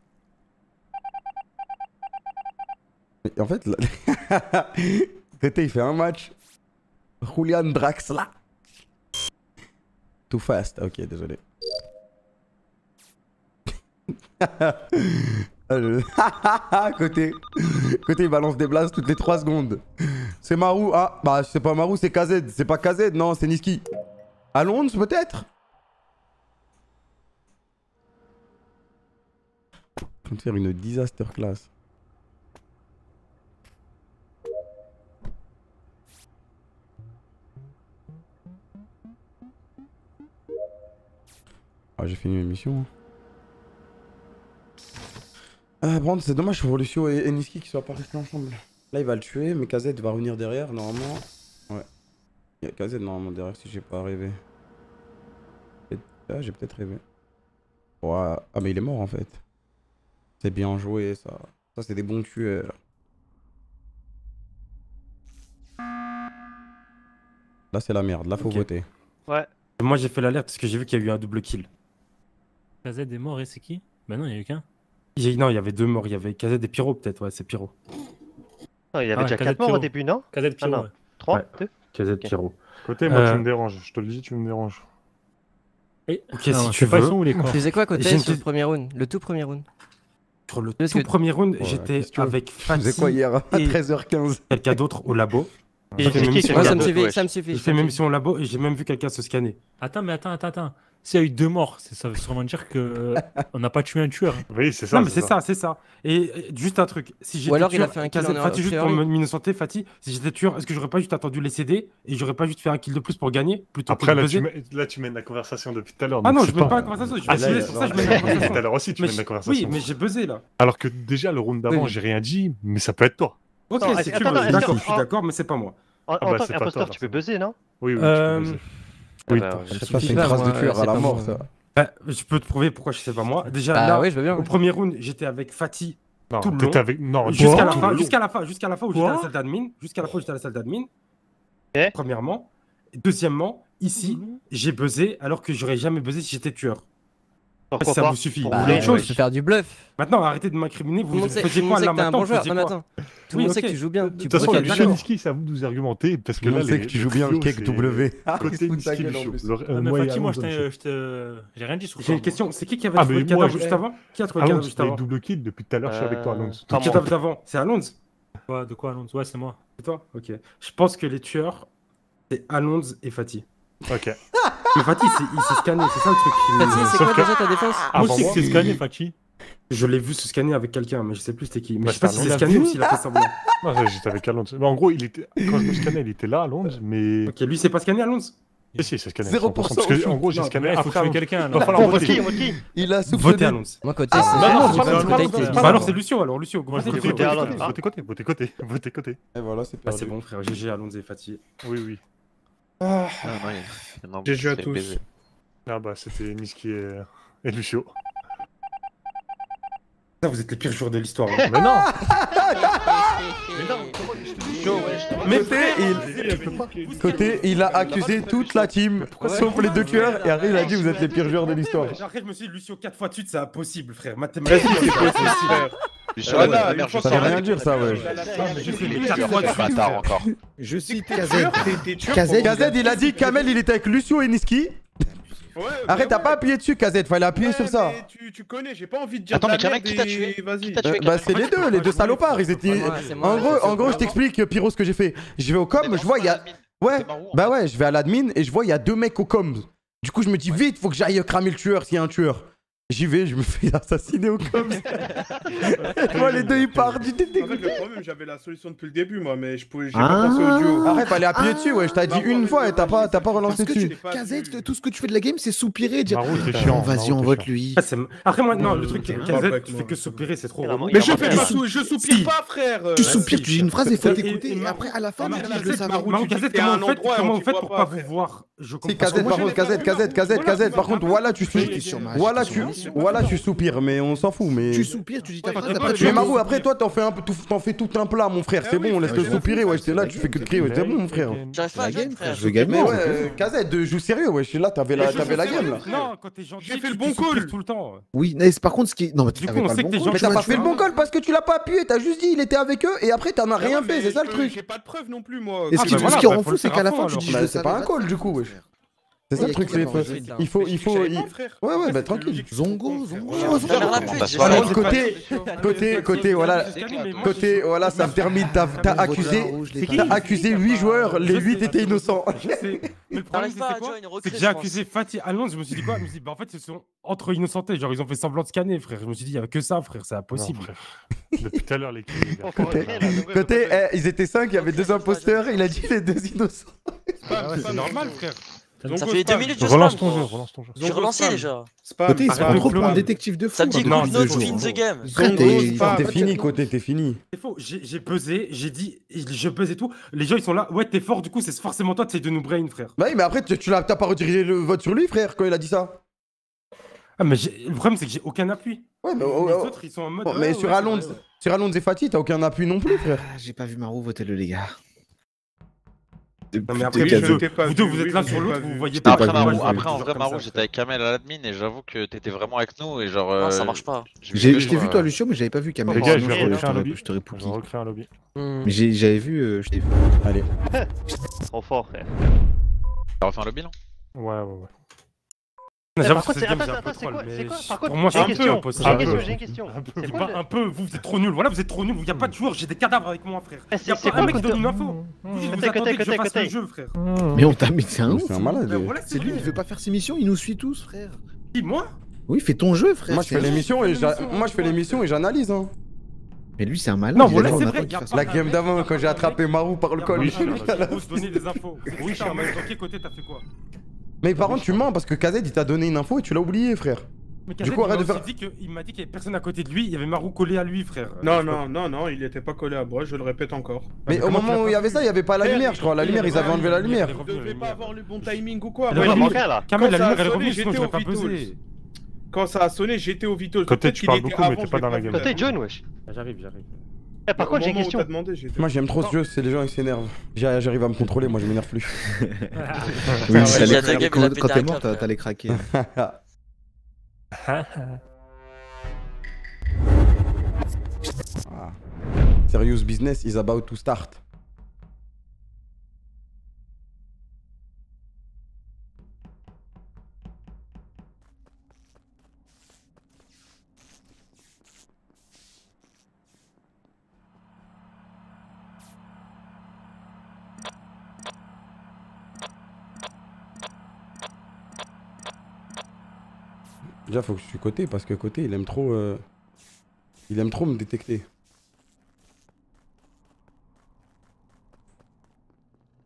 En fait, Côté, il fait un match. Julian Draxla. Too fast. Ok, désolé. Côté il balance des blasts toutes les 3 secondes. C'est Marou, ah bah c'est pas Marou, c'est KZ, c'est pas KZ, non c'est Nisqy. Alonzo peut-être? Je vais faire une disaster class. Ah j'ai fini mes missions. Brand, c'est dommage pour Lucio et Nisqy qui soient pas restés ensemble. Là, il va le tuer, mais KZ va revenir derrière, normalement. Ouais. Il y a KZ normalement derrière si j'ai pas rêvé. Ah, j'ai peut-être rêvé. Ouais. Ah, mais il est mort en fait. C'est bien joué ça. Ça, c'est des bons tueurs. Là, c'est la merde. Là, faut voter. Ouais. Moi, j'ai fait l'alerte parce que j'ai vu qu'il y a eu un double kill. KZ est mort et c'est qui? Bah non, il y a eu qu'un. Non, il y avait 2 morts, il y avait KZ et Pyro peut-être, ouais, c'est Pyro. Non, il y avait déjà 4 morts au début, non? KZ Pyro, ah, ouais. 3, ouais. 2 KZ Pyro. Côté, moi tu me déranges, je te le dis, tu me déranges. Et... Ok, non, si tu veux. Tu faisais quoi Côté sur le premier round? Le tout premier round? Sur le tout premier round, j'étais avec Fatih. Vous quoi hier à 13h15 quelqu'un d'autre au labo. Ça me suffit. J'étais même si au labo et j'ai même vu quelqu'un se scanner. Attends, mais attends. S'il y a eu 2 morts, ça veut sûrement dire que on n'a pas tué un tueur. Oui, c'est ça. Non, mais c'est ça, c'est ça. Et juste un truc. Si j'étais tueur, est-ce que j'aurais pas juste attendu les CD et j'aurais pas juste fait un kill de plus pour gagner plutôt que de buzzer. Après, là, tu mènes la conversation depuis tout à l'heure. Ah non, je mène pas la conversation. Tout à l'heure aussi, tu mènes la conversation. Oui, mais j'ai buzzé là. Alors que déjà, le round d'avant, j'ai rien dit, mais ça peut être toi. Ok, si tu veux. D'accord, je suis d'accord, mais c'est pas moi. En tant qu'imposteur, tu peux buzzer, non? Oui, tu peux buzzer. Oui, c'est une trace de tueur à la mort, ça. Bah, je peux te prouver pourquoi je sais pas moi. Déjà, là, oui, je veux bien, au premier round, j'étais avec Fatih tout le long. Jusqu'à la fin, où j'étais à la salle d'admin. Okay. Premièrement. Deuxièmement, ici, j'ai buzzé alors que j'aurais jamais buzzé si j'étais tueur. Pourquoi ça vous suffit? Bah, vous voulez faire du bluff. Maintenant, arrêtez de m'incriminer. Vous ne faisiez pas là maintenant. Tout le monde sait que tu joues bien. De toute façon, Lucio, Nisqy, c'est à vous de vous argumenter. Parce que là, c'est que tu joues bien le cake W. Côté Nisqy, Lucio. Fatih, moi, j'ai rien dit. J'ai une question. C'est qui avait trouvé le cadavre juste avant? Qui a trouvé le cadavre juste avant? Double kill depuis tout à l'heure. Je suis avec toi, Alonzo. Le cadavre d'avant, c'est Alonzo? De quoi, Alonzo? Ouais, c'est moi. C'est toi? Ok. Je pense que les tueurs, c'est Alonzo et Fatih. Ok. Mais Fatih, il s'est scanné, c'est ça le truc. Fatih, c'est quoi déjà ta défense? Moi aussi, c'est scanné, Fatih. Je l'ai vu se scanner avec quelqu'un, mais je sais plus c'était qui. Mais je sais pas si c'est scanné ou s'il a fait semblant. Non, j'étais avec Alonzo. Mais en gros, il était... quand je me scannais, il était là, Alonzo, mais... Ok, lui, c'est pas scanné, Alonzo? Si, c'est scanné. 0%. Parce que, en gros, j'ai scanné après quelqu'un. Il a soufflé. Moi, Côté, c'est... Bah alors, c'est Lucio, alors. Lucio, comment c'est? Votez Côté. Et voilà, c'est perdu. C'est bon, frère. GG, Alonzo et Fatih. Oui. J'ai joué à tous. Ah bah c'était Nisqy et Lucio. Vous êtes les pires joueurs de l'histoire. Hein. Mais non. Mais c'est Côté, il a accusé toute la team, sauf les 2 tueurs, et après il a dit vous êtes les pires joueurs de l'histoire. Après je me suis dit Lucio 4 fois de suite, c'est impossible, frère. Mathématiquement c'est possible. Voilà, ça veut rien dire ça, ouais. Je cite KZ. KZ, il a dit Kamel, il était avec Lucio et Nisqy. Arrête, t'as pas appuyé dessus, KZ, fallait appuyer sur ça. Tu connais, j'ai pas envie de dire. Attends, mais Kamel, qui t'a tué? Bah, c'est les deux salopards. Ils étaient. En gros, je t'explique, Pyro, ce que j'ai fait. Je vais au com, je vois, il y a. Ouais, bah ouais, je vais à l'admin et je vois, il y a 2 mecs au com. Du coup, je me dis, vite, faut que j'aille cramer le tueur s'il y a un tueur. J'y vais, je me fais assassiner au coms. Moi, les 2 ils partent, j'étais dégoûté. En fait, le problème, j'avais la solution depuis le début, moi, mais j'ai pas pensé au duo. Arrête, fallait appuyer dessus, ouais, je t'ai dit une fois et t'as pas relancé dessus. KZ, tout ce que tu fais de la game, c'est soupirer, dire vas-y, on vote lui. Après, moi, non, le truc, KZ, tu fais que soupirer, c'est trop. Mais je fais pas, je soupire pas, frère. Tu soupires, tu dis une phrase et faut t'écouter. Et après, à la fin, je le savais. KZ, comment vous faites pour pas vous voir? Si KZ, par contre, voilà, tu suis. Voilà, tu soupires, mais on s'en fout. Mais tu soupires, tu dis ta phrase. Mais Marou, après toi, t'en fais tout un plat, mon frère. C'est bon, on laisse te soupirer. Ouais, j'étais là, tu fais que de crier. Ouais, c'est bon, mon frère. J'arrive pas à game, frère. Je veux gagner. Ouais, KZ, joue sérieux. Ouais, là, t'avais la game là. Non, quand t'es gentil, j'ai fait le bon call tout le temps. Oui, par contre, ce qui. Non, mais tu t'as pas fait le bon call parce que tu l'as pas appuyé. T'as juste dit, il était avec eux et après, t'en as rien fait. C'est ça le truc. J'ai pas de preuve non plus, moi. Et ce qui rend fou, c'est qu'à la fin, tu dis, c'est pas un call du coup, wesh. C'est ça le truc, c'est il faut ouais, bah tranquille. Zongo. Côté, voilà. Côté, voilà, ça me termine. T'as accusé 8 joueurs, les 8 étaient innocents. Mais le problème, c'est que j'ai accusé Fatih, Alonzo, je me suis dit quoi? Je me suis dit, bah en fait, ils sont entre innocentés. Genre, ils ont fait semblant de scanner, frère. Je me suis dit, il n'y a que ça, frère, c'est impossible. Depuis tout à l'heure, les Côté, ils étaient 5, il y avait 2 imposteurs, il a dit les 2 innocents. C'est normal, frère. Ça fait 2 minutes, je relance ton jeu. J'ai relancé déjà. Côté, il se prend trop pour un détective de fou. Ça me dit que the game. T'es fini, Côté, t'es fini. C'est faux, j'ai pesé, j'ai dit, je pesais tout. Les gens, ils sont là, ouais, t'es fort, du coup, c'est forcément toi, t'essayes de nous brain, frère. Bah oui, mais après, t'as pas redirigé le vote sur lui, frère, quand il a dit ça. Ah, mais le problème, c'est que j'ai aucun appui. Ouais, mais les autres, ils sont en mode. Mais sur Alonzo et Fatih, t'as aucun appui non plus, frère. J'ai pas vu Marou voter le, les gars. Non mais après vous deux êtes l'un sur l'autre, vous voyez pas. Après en vrai Marou, j'étais avec Kamel à l'admin et j'avoue que t'étais vraiment avec nous et genre non, ça marche pas. Je t'ai vu toi Lucio mais j'avais pas vu Kamel. Les gars, je te réponds. On va recréer un lobby. Mais j'avais vu, je t'ai vu. Allez. Trop fort frère. T'as refait un lobby là ? Ouais. Par contre, pour moi, c'est un peu impossible. J'ai une question. C'est pas un peu, vous êtes trop nul. Voilà, vous êtes trop nul. Il n'y a pas de joueur, j'ai des cadavres avec moi, frère. Il n'y a pas un mec qui donne une info. Vous attendez que je fasse le jeu, frère. Mais on t'a mis, c'est un ouf. C'est un malade. C'est lui, il veut pas faire ses missions, il nous suit tous, frère. Qui, moi? Oui, fais ton jeu, frère. Moi, je fais l'émission et j'analyse, hein. Mais lui, c'est un malin. Non, voilà, c'est vrai. La game d'avant, quand j'ai attrapé Marou par le col, je te donnais des infos. Oui, t'as marqué Côté, t'as fait quoi? Mais par contre, tu mens parce que KZ il t'a donné une info et tu l'as oublié, frère. Mais KZ, du coup, arrête de faire. Il m'a dit qu'il y avait personne à côté de lui, il y avait Marou collé à lui, frère. Non, non, non, non, il était pas collé à moi, je le répète encore. Mais au moment où il y avait ça, il y avait pas la lumière, je crois. La lumière, ils avaient enlevé la lumière. Je devais pas avoir le bon timing ou quoi. Kamel, la lumière elle est revenue, sinon je vais pas peser. Quand ça a sonné, j'étais au Vito. Côté, tu parles beaucoup, mais t'es pas dans la game. Côté, John, wesh. J'arrive, j'arrive. Par contre, j'ai une question. Moi, j'aime trop ce jeu, c'est les gens qui s'énervent. J'arrive à me contrôler, moi je m'énerve plus. Oui, quand t'es mort, t'allais craquer. Serious business is about to start. Déjà faut que je suis Côté parce que Côté il aime trop me détecter.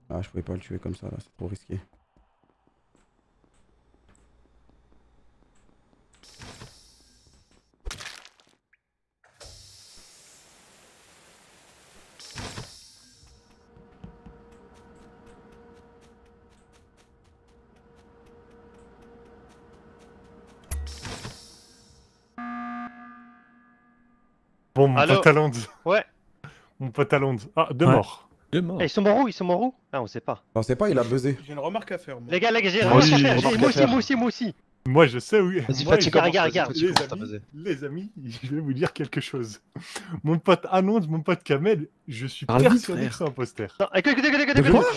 Ah je pouvais pas le tuer comme ça là, c'est trop risqué. Bon, mon pote Alonzo. Ouais. Mon pote Alonzo. Ah, deux morts. Deux morts. Eh, ils sont morts où? Ils sont morts où? Ah, on sait pas. On sait pas, il a buzzé. J'ai une remarque à faire. Moi. Les gars, j'ai une remarque à faire. Moi aussi. Moi, je sais où. Vas-y, regarde. Les amis, je vais vous dire quelque chose. Mon pote Alonzo, mon pote Kamel, je suis persuadé que c'est un imposteur. Non, écoute.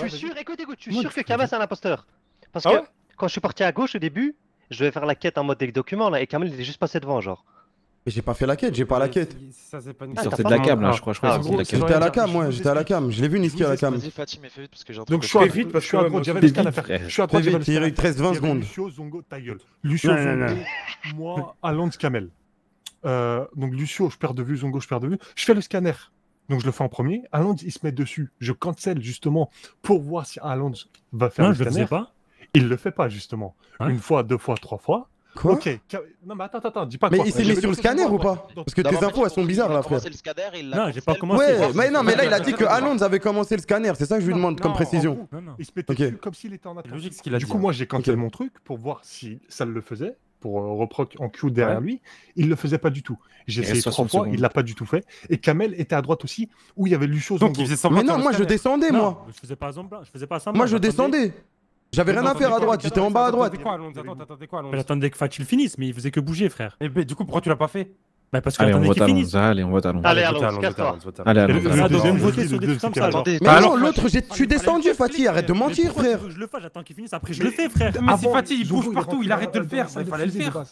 Je suis sûr que Kamel c'est un imposteur. Parce que quand je suis parti à gauche au début, je vais faire la quête en mode des documents là, et Kamel il est juste passé devant, genre. Mais j'ai pas fait la quête, j'ai pas la quête. Il sortait de la cam là, je crois. J'étais à la cam, moi, j'étais à la cam. Je l'ai vu Nisqy à la cam. Vas-y Fatih, mais fais vite parce que j'ai un truc. Donc je suis à vite parce que je suis à 13-20 secondes. Lucio, Zongo, ta gueule. Lucio, Zongo, moi, Alonzo, Kamel. Donc Lucio, je perds de vue, Zongo, je perds de vue. Je fais le scanner. Donc je le fais en premier. Alonzo, il se met dessus. Je cancel justement pour voir si Alonzo va faire le scanner. Il le fait pas justement. Une fois, deux fois, trois fois. Quoi? Ok, non mais attends, dis pas quoi. Mais il s'est mis sur le scanner ou pas? Parce que tes infos elles sont bizarres là, frère. Non, j'ai pas commencé. Ouais, mais non, mais là il a dit que Alonzo avait commencé le scanner, c'est ça que je lui demande comme précision. Il se mettait dessus comme s'il était en attente. Du coup, moi j'ai canté mon truc pour voir si ça le faisait, pour reproc en Q derrière lui. Il le faisait pas du tout. J'ai essayé 3 fois, il l'a pas du tout fait. Et Kamel était à droite aussi, où il y avait Lucio. Donc il faisait semblant. Mais non, moi je descendais, moi. Je faisais pas semblant. Moi je descendais. J'avais rien à faire à droite, j'étais en bas à droite. T'attendais quoi, Alonzo? J'attendais que Fatih finisse, mais il faisait que bouger, frère. Et du coup, pourquoi tu l'as pas fait? Bah parce que j'attendais qu'il finisse. Allez, on vote Alonzo. Allez, Alonzo, casse-toi. Allez, Alonzo. Mais non, l'autre, je suis descendu, Fatih, arrête de mentir, frère. Je le fais, j'attends qu'il finisse, après je le fais, frère. Mais si Fatih, il bouge partout, il arrête de le faire, ça, il fallait le faire.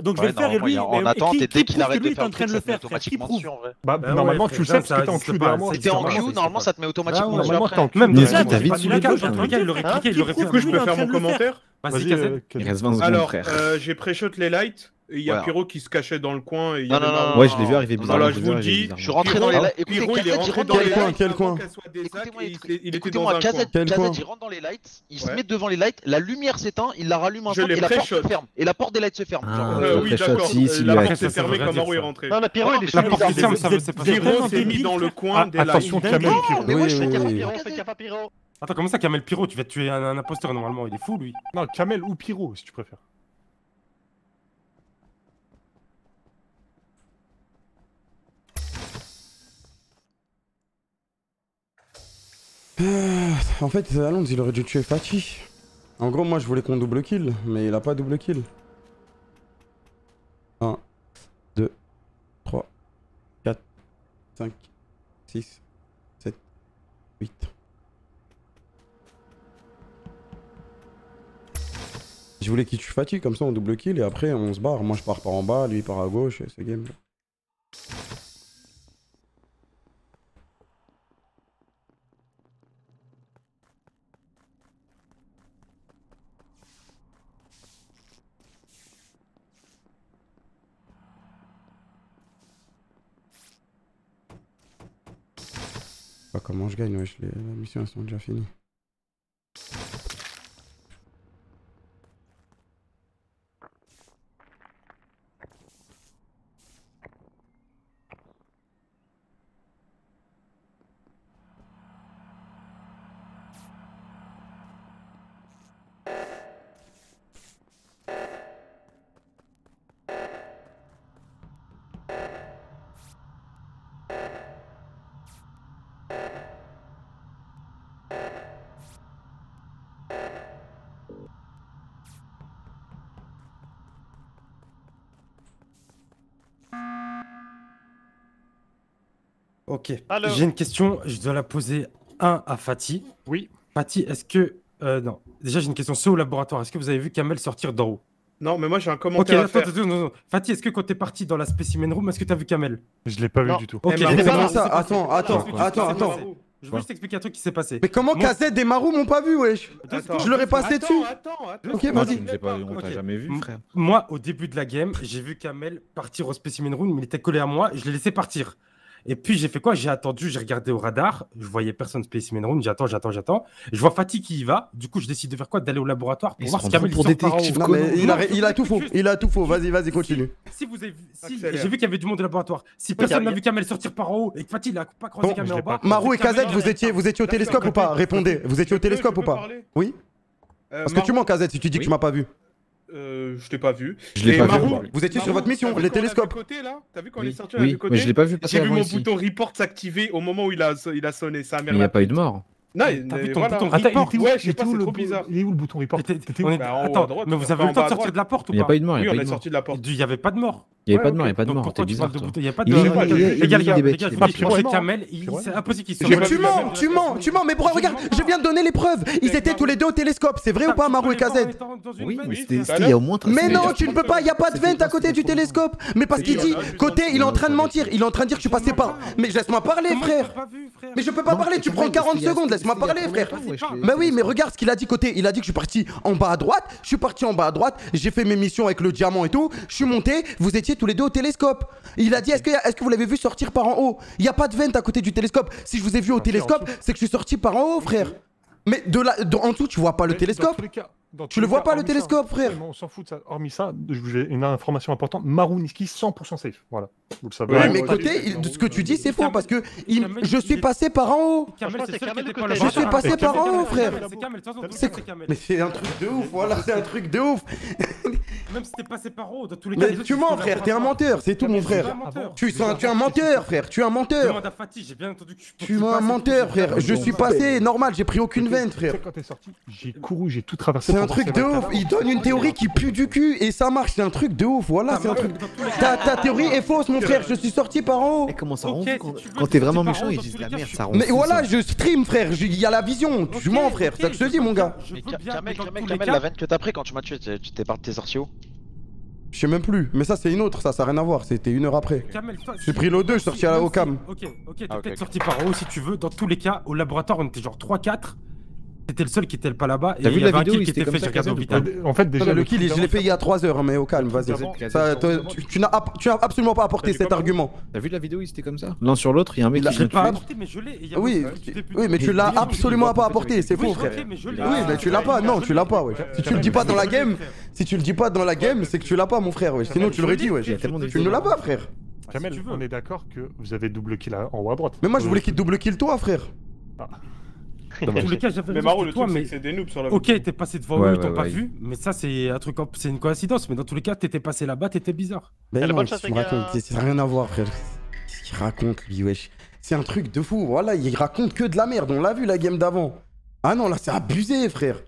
Donc je vais le faire et lui, qui prouve que lui est en train de le faire, qui prouve? Bah normalement tu le sais parce que t'es en Q derrière moi. Si t'es en Q, normalement ça te met automatiquement sur la carte. Même déjà, t'as vite sur la carte, il aurait cliqué, il aurait fait. Du coup je peux faire mon commentaire? Vas-y, il reste 20 secondes, frère. Alors, j'ai pré-shot les lights. Il y a Pyro qui se cachait dans le coin et il y a... Non. Ouais, je l'ai vu arriver bizarrement. Je vous le dis, je suis rentré dans les lights. Pyro, il est rentré dans les lights. Quel coin? Écoutez-moi, KZ, il rentre dans les lights, il se met devant les lights, la lumière s'éteint, il la rallume un peu et la porte se ferme. Et la porte des lights se ferme. Oui, d'accord, la porte s'est fermée quand Marou est rentré. Non, Pyro, il est fermé. Pyro s'est mis dans le coin des lights. Attention, Kamel, Pyro. Mais moi, je fais gaffe à Pyro, fais gaffe à Pyro. Attends, comment ça, Kamel, Pyro? Tu vas tuer un imposteur normalement, il est fou, lui. Non, Kamel ou Pyro, si tu préfères. En fait, Alonzo, il aurait dû tuer Fatih. En gros, moi, je voulais qu'on double kill, mais il a pas double kill. 1, 2, 3, 4, 5, 6, 7, 8. Je je voulais qu'il tue Fatih, comme ça on double kill et après on se barre. Moi je pars par en bas, lui il part à gauche et c'est game. Pas comment je gagne, wesh, les missions elles sont déjà finies. Ok, j'ai une question, je dois la poser à Fatih. Oui. Fatih, est-ce que... non, déjà j'ai une question, ceux au laboratoire, est-ce que vous avez vu Kamel sortir d'en haut? Non, mais moi j'ai un commentaire à faire. Non. Fatih, est-ce que quand t'es parti dans la specimen room, est-ce que t'as vu Kamel? Je l'ai pas vu du tout. Ok, attends. Je veux juste t'expliquer un truc qui s'est passé. Mais comment KZ et Marou m'ont pas vu, wesh? Je leur ai passé dessus. Attends. Ok, vas-y. On t'a jamais vu, frère. Moi, au début de la game, j'ai vu Kamel partir au specimen room, il était collé à moi, je l'ai laissé partir. Et puis j'ai fait quoi? J'ai attendu, j'ai regardé au radar, je voyais personne Specimen Room, j'attends. Je vois Fatih qui y va, du coup je décide de faire quoi? D'aller au laboratoire pour voir si Kamel sort par en haut. Non, mais il a tout faux, vas-y continue. Si vous avez vu, j'ai vu qu'il y avait du monde au laboratoire, si personne n'a vu Kamel sortir par en haut et que Fatih n'a pas croisé Kamel en bas... Marou et KZ, vous étiez au télescope ou pas? Répondez, vous étiez au télescope ou pas? Oui. Parce que tu mens KZ si tu dis que tu m'as pas vu. Je t'ai pas vu. Je l'ai pas vu. Vous étiez sur votre mission, les télescopes. T'as vu quand il est sorti du côté? J'ai vu mon bouton report s'activer au moment où il a sonné. Il n'y a pas eu de mort. Non, t'as vu ton bouton report? Ouais, je sais pas, c'est trop bizarre. Il est où le bouton report? Attends, mais vous avez eu le temps de sortir de la porte ou pas? Il n'y a pas eu de mort. Oui, on est sorti de la porte. Il n'y avait pas de mort. Il n'y avait pas de mort, t'es bizarre. Il n'y a pas de mort. Les gars, je vous dis, moi, Kamel, c'est impossible qu'ils soient... Tu mens, mais pourquoi? Regarde, je viens de donner les preuves. Ils étaient tous les deux au télescope, c'est vrai ou pas, Marou et KZ? Oui, mais il y a au moins... Mais non, tu ne peux pas, il n'y a pas de vent à côté du télescope. Mais parce qu'il dit, Côté, il est en train de mentir, il est en train de dire que je suis passé par... Mais laisse-moi parler, frère. Mais je peux pas parler, tu prends 40 secondes, laisse-moi parler, frère. Mais oui, mais regarde ce qu'il a dit, Côté. Il a dit que je suis parti en bas à droite, j'ai fait mes missions avec le diamant et tout, je suis monté, vous étiez tous les deux au télescope. Il a dit est-ce que vous l'avez vu sortir par en haut? Il n'y a pas de vent à côté du télescope. Si je vous ai vu au télescope, c'est que je suis sorti par en haut, frère. Mais en dessous, tu vois pas le télescope? Tu le vois pas le télescope, frère? On s'en fout de ça. Hormis ça, j'ai une information importante. Marou Nisqy 100% safe. Voilà. Vous le savez. Oui, mais Côté, ce que tu dis, c'est faux parce que je suis passé par en haut. Je suis passé par en haut, frère. Mais c'est un truc de ouf. Voilà, c'est un truc de ouf. Même si t'es passé par haut, dans tous les cas. Mais tu mens, frère, t'es un menteur, c'est tout, mon frère. Tu es un menteur, frère, tu es un menteur. Tu es un menteur, frère. Je suis passé, normal, j'ai pris aucune veine, frère. Quand t'es sorti, j'ai couru, j'ai tout traversé. C'est un truc de ouf, il donne une théorie qui pue du cul et ça marche, c'est un truc de ouf, voilà, c'est un truc. Ta théorie est fausse, mon frère, je suis sorti par en haut. Mais comment ça rend fou? Quand t'es vraiment méchant, ils disent la merde, ça rend fou. Mais voilà, je stream, frère, il y a la vision, tu mens, frère, c'est ça que je te dis, mon gars. Kamel, la veine que t'as pris quand tu m'as tué, tu t'es parti, t'es sorti où? Je sais même plus, mais ça c'est une autre, ça n'a rien à voir, c'était une heure après. J'ai pris l'O2, je suis sorti au cam. Ok, t'es peut-être sorti par en haut si tu veux, dans tous les cas, au laboratoire on était genre 3-4. C'était le seul qui était pas là-bas et il y avait un kill qui était fait, j'ai regardé au vital. En fait, déjà, le kill, je l'ai fait il y a 3 heures, mais au calme, vas-y. Tu n'as absolument pas apporté cet argument. T'as vu la vidéo, il était comme ça? L'un sur l'autre, il y a un mec qui l'a pas apporté, mais je l'ai. Oui, mais tu l'as absolument pas apporté, c'est faux, frère. Oui, mais tu l'as pas, non, tu l'as pas, ouais. Si tu le dis pas dans la game, c'est que tu l'as pas, mon frère, ouais. Sinon, tu l'aurais dit, ouais. Tu ne l'as pas, frère. Kamel, on est d'accord que vous avez double kill en haut à droite. Mais moi, je voulais qu'il double kill toi, frère. Dans tous les cas, j'avais le truc, mais c'est des noobs sur la. Ok, t'es passé devant nous, ils t'ont pas vu, mais ça c'est un truc, c'est une coïncidence. Mais dans tous les cas, t'étais passé là-bas, t'étais bizarre. Mais non, ça n'a rien à voir, frère. Qu'est-ce qu'il raconte, lui, wesh? C'est un truc de fou. Voilà, il raconte que de la merde. On l'a vu la game d'avant. Ah non, là c'est abusé, frère.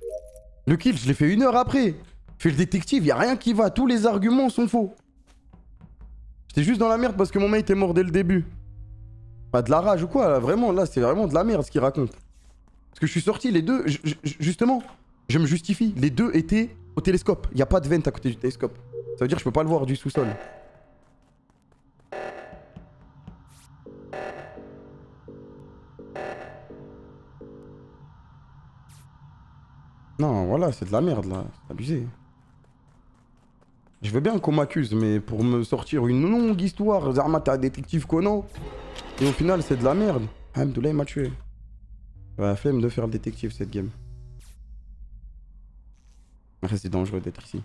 Le kill, je l'ai fait une heure après. Je fais le détective, y a rien qui va. Tous les arguments sont faux. J'étais juste dans la merde parce que mon mec était mort dès le début. Pas de la rage ou quoi? Là, vraiment, là c'est vraiment de la merde ce qu'il raconte. Parce que je suis sorti les deux, justement, Je me justifie. Les deux étaient au télescope. Il n'y a pas de vent à côté du télescope. Ça veut dire que je peux pas le voir du sous-sol. Non, voilà, c'est de la merde là. C'est abusé. Je veux bien qu'on m'accuse, mais pour me sortir une longue histoire, Zarma, t'es un détective Conan. Et au final, c'est de la merde. Alhamdoulilah, il m'a tué. J'avais la flemme de faire le détective cette game. Après, c'est dangereux d'être ici.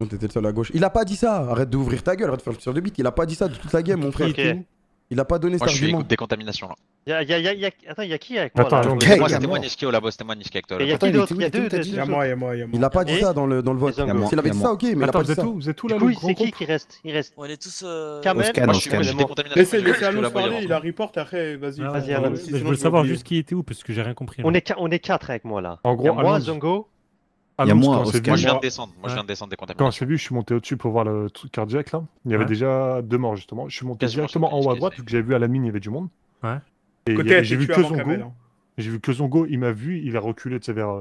On était le seul à gauche. Il a pas dit ça. Arrête d'ouvrir ta gueule, arrête de faire le tir de bite. Il a pas dit ça de toute la game, mon frère. Okay. Il a pas donné cet argument. Moi, je suis décontamination là. Attends, y'a qui avec moi? Attends, c'était moi Nisqy au labo, c'était moi Nisqy avec toi. Y'a qui d'autre? Y'a deux. Y'a moi. Il a pas dit ça dans le vote. S'il avait dit ça, ok, mais il a pas dit ça. Vous êtes tous là, le groupe. C'est qui reste? Il reste. On est tous. Kamel, moi je suis décontamination. Laissez Alonzo parler, il a report après, vas-y. Je veux savoir juste qui était où, parce que j'ai rien compris. On est 4 avec moi là. En gros, moi, Zongo. Il y a moi, Oscar. Moi je viens de descendre, moi je viens de descendre des contaminés. Quand je suis vu, je suis monté au-dessus pour voir le truc cardiaque là. Il y avait déjà deux morts justement. Je suis monté directement en haut à droite, vu que j'avais vu à la mine, il y avait du monde. Ouais. Et j'ai vu que Zongo. J'ai vu que Zongo, il m'a vu, il a reculé vers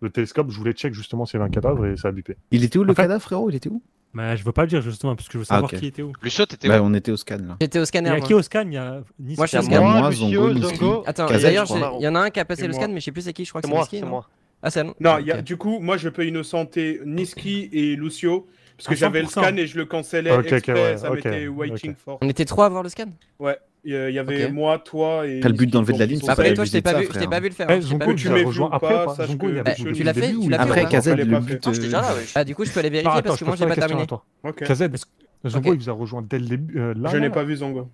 le télescope. Je voulais check justement s'il y avait un cadavre et ça a bipé. Il était où le cadavre, frérot? Il était où? Bah, je veux pas le dire justement parce que je veux savoir qui était où. Lucio, t'étais où? Bah, on était au scan là. J'étais au scanner. Il y a qui au scan? Il y a Nisqy. Moi, Zongo. Attends, d'ailleurs, il y en a un qui a passé le scan, mais je sais plus c'est qui, je crois que c'est moi. Ah, non, y a, du coup, moi je peux innocenter Nisqy et Lucio, parce que j'avais le scan et je le cancellais exprès, ça m'était waiting for. On était trois à voir le scan? Ouais, il y avait moi, toi et... T'as le but d'enlever de la ligne, après toi je t'ai pas vu le faire. Zongo, tu l'as rejoint après ou pas? Tu l'as fait? Après KZ, le but... Non, j'étais déjà là, ah du coup je peux aller vérifier parce que moi j'ai pas terminé. KZ, Zongo il vous a rejoint dès le début là. Je n'ai pas vu Zongo.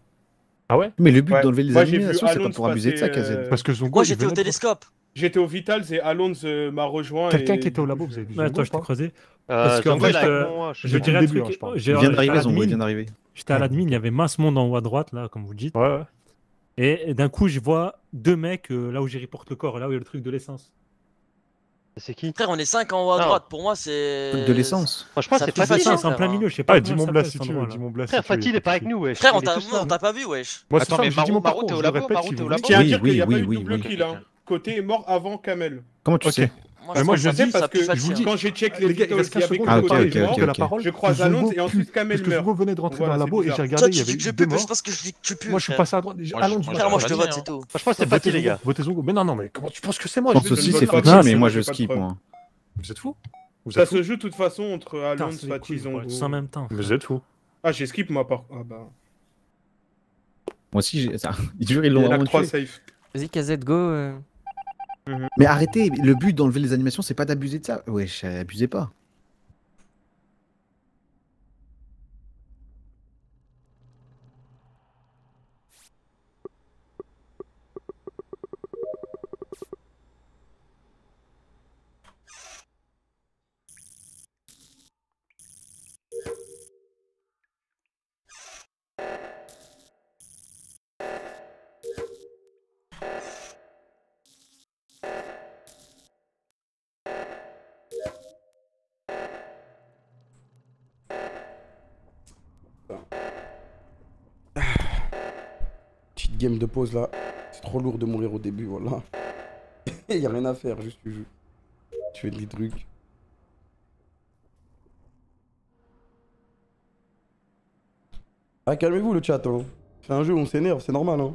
Ah ouais? Mais le but d'enlever les animations, c'est pas pour abuser de ça, KZ. Parce que Zongo... Moi j'étais au télescope. J'étais au Vitals et Alonzo m'a rejoint. Quelqu'un qui était au labo, vous avez vu? Ouais, toi, je t'ai creusé. Parce que en fait, je dirais le début, je pense. Il vient d'arriver, Zongo, il vient d'arriver. J'étais à l'admin, il y avait mince monde en haut à droite, là, comme vous dites. Ouais. Et d'un coup, je vois deux mecs là où j'ai reporté le corps, là où il y a le truc de l'essence. C'est qui? Frère, on est 5 en haut à droite, pour moi, c'est. Truc de l'essence. Franchement, c'est pas facile, c'est en plein milieu, je sais pas. Dis mon blast si tu veux, dis mon blast. Frère, Fatih, il est pas avec nous, wesh. Frère, on t'a pas vu, wesh. Attends, mais Marou, t'es au labo, oui. Côté est mort avant Kamel. Comment tu sais? Moi je sais parce que quand j'ai check les vidéos qui avaient de la parole, je croise Alonzo et ensuite Kamel meurt. Parce que Zongo venait de rentrer dans le labo et j'ai regardé, il y avait deux morts. Je pense que je dis que tu pues. Moi je suis passé à droite. Alonzo. Moi je te vote, c'est tout. Je pense que c'est Fatih les gars. Votez Zongo. Mais non, mais comment tu penses que c'est moi? Je pense aussi c'est Fatih, mais moi je skip moi. Vous êtes fous? Ça se joue de toute façon entre Alonzo, Fatih, Zongo. En même temps. Vous êtes fous. Ah j'ai skip moi par. Ah bah. Moi aussi j'ai. Ils l'ont vraiment tué. Vas-y KZ go. Mais arrêtez, le but d'enlever les animations, c'est pas d'abuser de ça. Ouais, abusez pas. Game de pause là, c'est trop lourd de mourir au début, voilà. Y a rien à faire, juste tu joues. Tu fais des trucs. Ah calmez-vous le chat, hein. C'est un jeu où on s'énerve, c'est normal hein.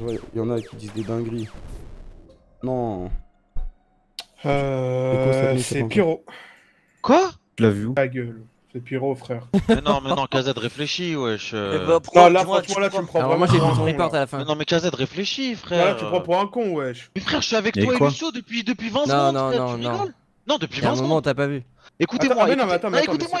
Ouais, y en a qui disent des dingueries. Non. C'est Pyro. Quoi? Tu l'as vu? Ta gueule. C'est Pyro, frère. Mais non, KZ réfléchis, wesh. Non, là, franchement, là, tu me prends vraiment. Moi, j'ai vu ton report à la fin. Mais non, mais KZ réfléchis, frère. Là, tu prends pour un con, wesh. Mais frère, je suis avec toi et Lucio depuis 20 secondes. Non. Non, depuis 20 secondes. Non, t'as pas vu. Écoutez-moi,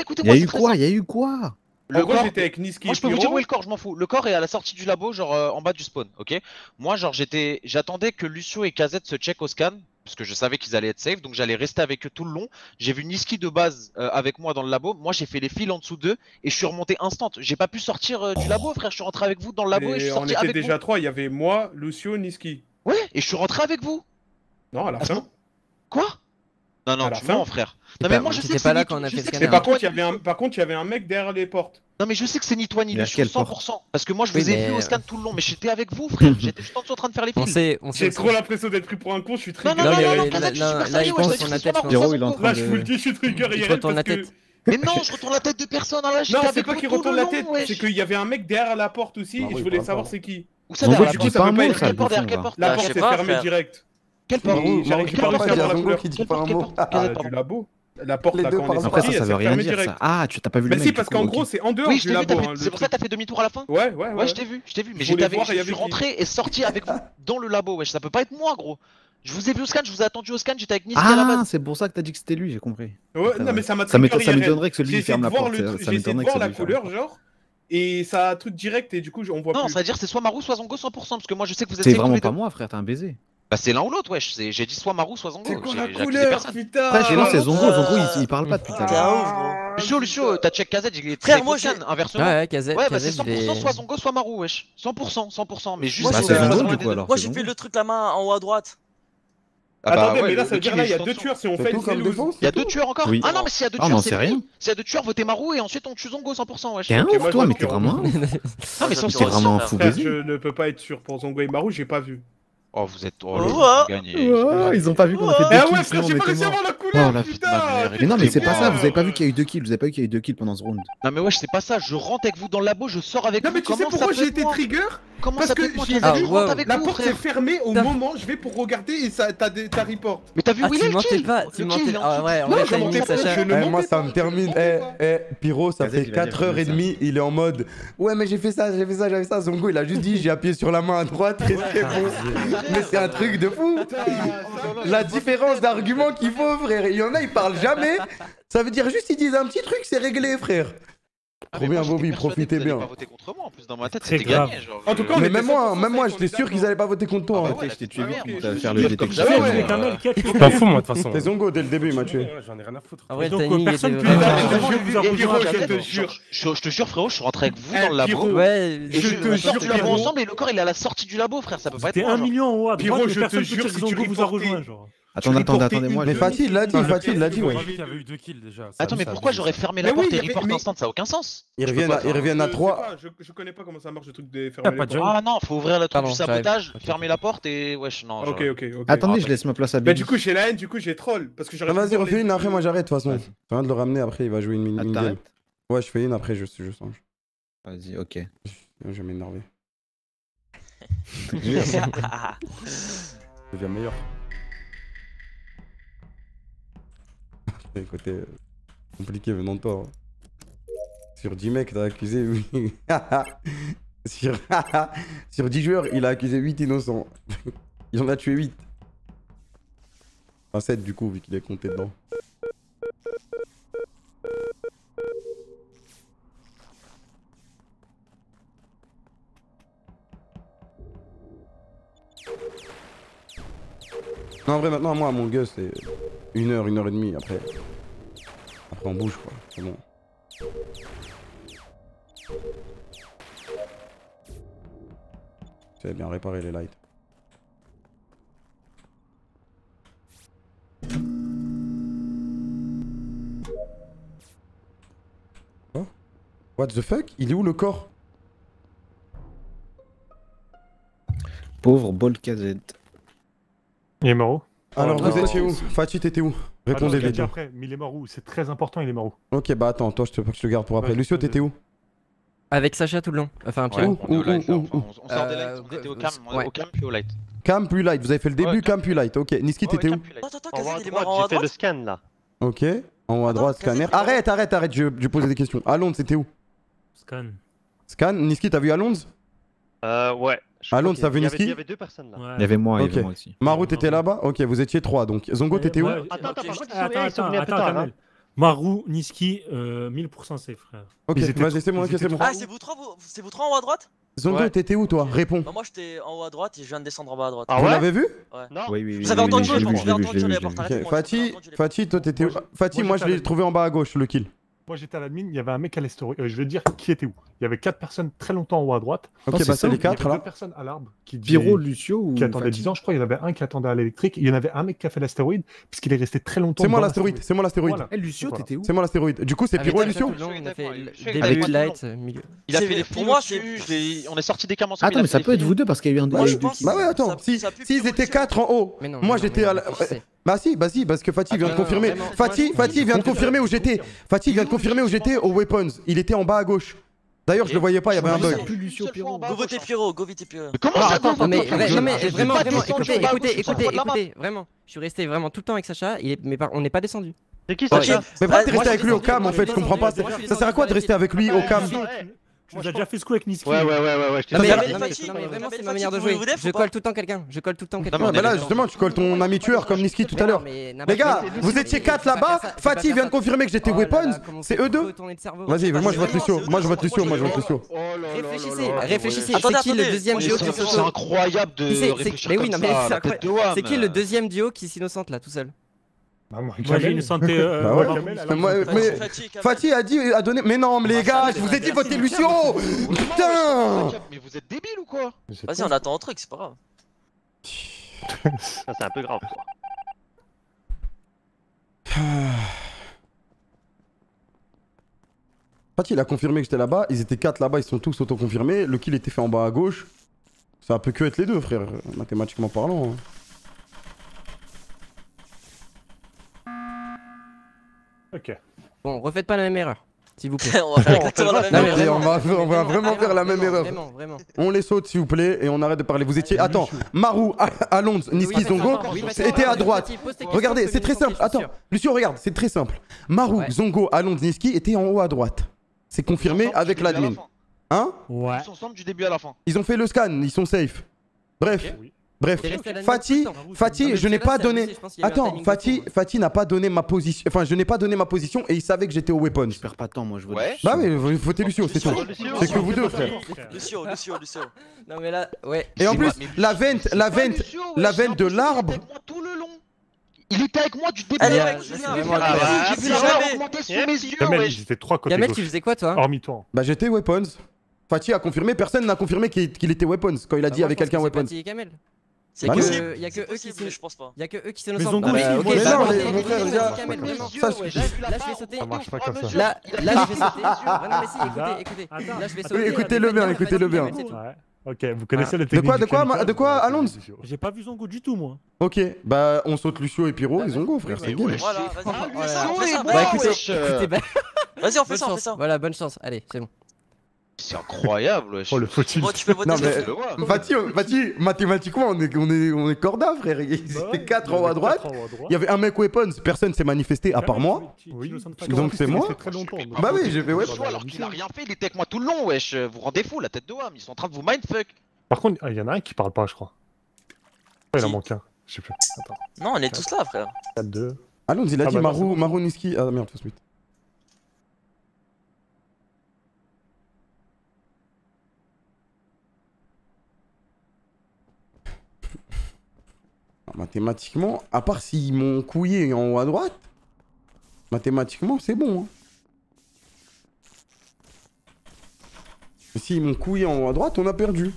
écoutez-moi. Il y a eu quoi? Le corps, j'étais avec Nisqy. Moi, je peux vous dire où est le corps, je m'en fous. Le corps est à la sortie du labo, genre en bas du spawn, ok? Moi, genre, j'attendais que Lucio et KZ se check au scan. Parce que je savais qu'ils allaient être safe, donc j'allais rester avec eux tout le long. J'ai vu Nisqy de base avec moi dans le labo. Moi j'ai fait les fils en dessous d'eux et je suis remonté instant. J'ai pas pu sortir du labo, frère. Je suis rentré avec vous dans le labo et je suis sorti avec vous. On était déjà trois. Il y avait moi, Lucio, Nisqy. Ouais, et je suis rentré avec vous. Non, à la fin. Quoi? Non, tu mens, frère. Non, mais moi je sais que c'est pas là qu'on a fait. Par contre, il y avait un mec derrière les portes. Non mais je sais que c'est ni toi ni Lucio 100%, parce que moi je vous ai vu au scan tout le long, mais j'étais avec vous frère, j'étais juste en train de faire les fils. J'ai trop l'impression d'être pris pour un con, je suis trigger. Non, là il pense sur la tête, là je vous le dis, je suis trigger et retourne la tête. Mais non, je retourne la tête de personne, là j'étais avec vous tout le long. Non, c'est pas qu'il retourne la tête, c'est qu'il y avait un mec derrière la porte aussi, et je voulais savoir c'est qui. Où ça derrière la porte? La porte s'est fermée direct. Quelle porte? J'arrive pas à faire la couleur. Ah, du labo. La porte là quand on est sorti, ça veut rien dire ça. Ah, tu t'as pas vu le mec. Mais si, parce qu'en gros, c'est en dehors du labo. C'est pour ça que t'as fait demi-tour à la fin. Ouais, je t'ai vu, mais j'étais avec, je suis rentré et sorti avec vous dans le labo, wesh, ça peut pas être moi gros. Je vous ai vu au scan, je vous ai attendu au scan, j'étais avec Nisqy là-bas. Ah, c'est pour ça que t'as dit que c'était lui, j'ai compris. Ouais, non mais ça m'a m'étonnerait que celui-là ferme la porte, ça m'étonnerait que la couleur genre et ça truc direct et du coup, on voit plus. Non, ça veut dire c'est soit Marou soit Zongo 100% parce que moi je sais que vous êtes. C'est vraiment pas moi frère, t'as un baiser. Bah c'est l'un ou l'autre wesh, j'ai dit soit Marou soit Zongo. C'est quoi la couleur putain? Après non c'est Zongo, il parle pas depuis tout à l'heure. Lucio, t'as check KZ, il est très prochaine, inversement. Ouais KZ, ouais bah c'est 100% soit Zongo soit Marou wesh, 100%, mais juste moi j'ai fait le truc la main en haut à droite. Attendez mais là ça veut dire là il y a deux tueurs si on fait une défense. Il y a deux tueurs encore? Ah non mais s'il y a deux tueurs c'est rien. S'il y a deux tueurs votez Marou et ensuite on tue Zongo 100% wesh. T'es un ouf toi mais t'es vraiment un fou. Je ne peux pas être sûr pour Zongo et Marou, j'ai pas vu. Oh vous êtes gagné. Ils ont pas vu qu'on a fait 2 kills. Ah ouais frère, j'ai pas réussi à voir la couleur putain. Mais non mais c'est pas ça, vous avez pas vu qu'il y a eu 2 kills, vous avez pas vu qu'il y a eu 2 kills pendant ce round. Non mais wesh c'est pas ça, je rentre avec vous dans le labo, je sors avec vous. Non mais tu sais pourquoi j'ai été trigger? Parce que j'ai vu la porte est fermée au moment, je vais pour regarder et ça t'as report. Mais t'as vu où il est le kill? Tu mentais pas, ouais on l'a monté Sacha. Moi ça me termine, Pyro ça fait 4h30, il est en mode ouais mais j'ai fait ça, Zongo il a juste dit j'ai appuyé sur la main à droite et c'est bon. Mais c'est un truc de fou. La différence d'arguments qu'il faut frère. Il y en a ils parlent jamais. Ça veut dire juste ils disent un petit truc c'est réglé frère. Trop bien Bobby, profitez bien. En tout cas mais même moi j'étais sûr qu'ils allaient pas voter contre toi. Je t'ai tué vite puis t'as faire le détective. T'es pas fou moi de toute façon. C'est Zongo dès le début il m'a tué. J'en ai rien à foutre. Donc personne plus je te jure frérot je suis rentré avec vous dans le labo. Ouais je te jure tu l'as vu ensemble et le corps il est à la sortie du labo frère ça peut pas être. T'es 1 million en haut à droite et personne peut dire que Zongo vous a rejoint genre. Attendez-moi. Mais Fatih l'a dit, ouais. Attends, mais pourquoi j'aurais fermé la porte et report instant? Ça a aucun sens. Ils reviennent à 3. Je connais pas comment ça marche le truc de fermer la porte. Ah non, faut ouvrir le truc du sabotage, fermer la porte et wesh, non. Ok. Attendez, je laisse ma place à Billy. Bah, du coup, j'ai la haine, du coup, j'ai troll. Parce que j'aurais. Vas-y, refais une, après, moi j'arrête de toute façon. J'ai rien de le ramener, après, il va jouer une mini-game. Ouais, je fais une, après, je change. Vas-y, ok. Je vais m'énerver. Je deviens meilleur. Côté compliqué venant de toi. Sur 10 mecs, t'as accusé 8. Sur 10 joueurs, il a accusé 8 innocents. Il en a tué 8. Enfin, 7 du coup, vu qu'il est compté dedans. Non, en vrai, maintenant, moi, mon gueule, c'est. 1h, 1h30 après. Après on bouge quoi, c'est bon. J'avais bien réparé les lights. Oh. What the fuck? Il est où le corps? Pauvre bol casette. Il est mort. Alors vous étiez où? Fatih t'étais où? Répondez vite. Après, mais il est mort où? C'est très important, il est mort où? Ok bah attends, toi je te garde pour après. Lucio t'étais où? Avec Sacha tout le long. Enfin Pierrot. On sort des lights, on était au cam, on est au cam puis au light. Cam puis light, vous avez fait le début, cam puis light, ok. Nisqy t'étais où? Attends, j'ai fait le scan là. Ok, en haut à droite, scanner. Arrête, je posais des questions. Alonzo c'était où? Scan, Nisqy t'as vu Alonzo? Ouais. Alonzo, ça veut Nisqy? Il y avait deux personnes là. Ouais. Il y avait moi et moi aussi. Marou, t'étais là-bas? Ok, vous étiez 3 donc. Zongo, t'étais où? Attends, Marou, Nisqy, 1000% safe, frère. Ok, c'est bon. Ah, c'est vous 3 en haut à droite? Zongo, t'étais où toi? Réponds. Moi, j'étais en haut à droite et je viens de descendre en bas à droite. Vous l'avez vu? Non. Vous avez entendu? Je l'ai entendu. Fatih, toi, t'étais où? Fatih, moi, je l'ai trouvé en bas à gauche, le kill. Moi j'étais à l'admin, il y avait un mec à l'estoré. Je vais dire qui était où. Il y avait 4 personnes très longtemps en haut à droite. Ok, bah c'est les 4 là. Il y avait 2 personnes à l'arbre. Pyro, Lucio ou. Qui attendait 10 ans, je crois. Il y en avait un qui attendait à l'électrique. Il y en avait un mec qui a fait l'astéroïde, puisqu'il est resté très longtemps. C'est moi l'astéroïde. C'est moi l'astéroïde. Voilà. Hey, Lucio, voilà. T'étais où? C'est moi l'astéroïde. Du coup, c'est Pyro et Lucio. Avec Light, milieu. Il a fait. Pour moi, on est sorti des camps ensemble. Attends, mais ça peut être vous deux parce qu'il y a eu un débat. Bah ouais, attends. S'ils étaient 4 en haut, moi j'étais à la. Bah si, parce que Fatih vient de confirmer. Fatih vient de confirmer où j'étais. Fatih vient de confirmer où j'étais au Weapons. Il était en bas à gauche. D'ailleurs, je le voyais pas, il y avait un bug. Go votez Pyro, go vite Pyro. Comment ça? Non mais vraiment, écoutez, vraiment. Je suis resté vraiment tout le temps avec Sacha, mais on n'est pas descendu. C'est qui Sacha? Mais pourquoi t'es resté avec lui au cam en fait? Je comprends pas. Ça sert à quoi de rester avec lui au cam? Tu nous as déjà fait ce coup avec Nisqy. Ouais. Mais vraiment, c'est ma manière de jouer. Je colle tout le temps quelqu'un. Non, mais là, justement, tu colles ton ami tueur comme Nisqy tout à l'heure. Les gars, vous étiez 4 là-bas. Fatih vient de confirmer que j'étais Weapons. C'est eux deux. Vas-y, moi je vote Lucio. Réfléchissez. C'est qui le deuxième duo qui s'innocente? C'est incroyable de réfléchir comme ça. C'est qui le deuxième duo qui s'innocente là, tout seul? Moi j'ai une santé. Fatih a dit, a donné. Mais non, mais les gars, je vous ai dit voter Lucio. Putain. Mais vous êtes débiles ou quoi? Vas-y, on attend un truc, c'est pas grave. Ça c'est un peu grave. Fatih il a confirmé que j'étais là-bas. Ils étaient 4 là-bas, ils sont tous auto-confirmés. Le kill était fait en bas à gauche. Ça peut que être les deux, frère, mathématiquement parlant. Ok. Bon, refaites pas la même erreur, s'il vous plaît. On va faire exactement la même erreur. On va vraiment faire la même erreur. Vraiment. On les saute, s'il vous plaît, et on arrête de parler. Vous étiez. Attends, Marou, Alonzo, Nisqy, Zongo, c'était à droite. Regardez, c'est très simple. Attends, Lucio, regarde, c'est très simple. Marou, Zongo, Alonzo, Nisqy étaient en haut à droite. C'est confirmé avec l'admin. Hein? Ouais. Ils sont ensemble du début à la fin. Ils ont fait le scan, ils sont safe. Bref, Fatih, je n'ai pas donné. Attends, Fatih n'a pas donné ma position. Enfin, je n'ai pas donné ma position et il savait que j'étais au Weapons. Je perds pas de temps, moi je vote. Bah mais votez Lucio, c'est tout. C'est que vous deux, frère. Lucio. Non mais là, ouais. Et en plus, la vente de l'arbre. Il était avec moi du début. J'étais 3 côtés. Kamel, tu faisais quoi toi? Hormis toi. Bah j'étais Weapons. Fatih a confirmé, personne n'a confirmé qu'il était Weapons quand il a dit avec quelqu'un Weapons. C'est possible, il y a que eux qui sont. Je pense pas. Il y a que eux qui sont ensemble. Là je vais sauter. Là je vais sauter. Non mais si, écoutez. Là je vais sauter. Écoutez-le bien. Ok, vous connaissez le technique. De quoi Alonzo? J'ai pas vu Zongo du tout moi. Ok, bah on saute Lucio et Pyro et Zongo frère, c'est game. Voilà, vas-y, on fait ça. Voilà, bonne chance. Allez, c'est bon. C'est incroyable, wesh. Oh le faut-il. Moi tu peux voter Fatih, mathématiquement on est corda frère. C'était 4 en haut à droite. Il y avait un mec Weapons, personne s'est manifesté à part moi. Oui. Donc c'est moi. Bah oui, j'ai fait Weapons. Alors qu'il a rien fait, il était avec moi tout le long, wesh. Vous vous rendez fou, la tête de Ham, ils sont en train de vous mindfuck. Par contre, il y en a un qui parle pas, je crois. Il en manque un, je sais plus. Non, on est tous là, frère. 4-2. Allons-y, il a dit Marou Nisqy. Ah merde, fausse suite. Mathématiquement, à part s'ils m'ont couillé en haut à droite, mathématiquement c'est bon. Hein. S'ils m'ont couillé en haut à droite, on a perdu.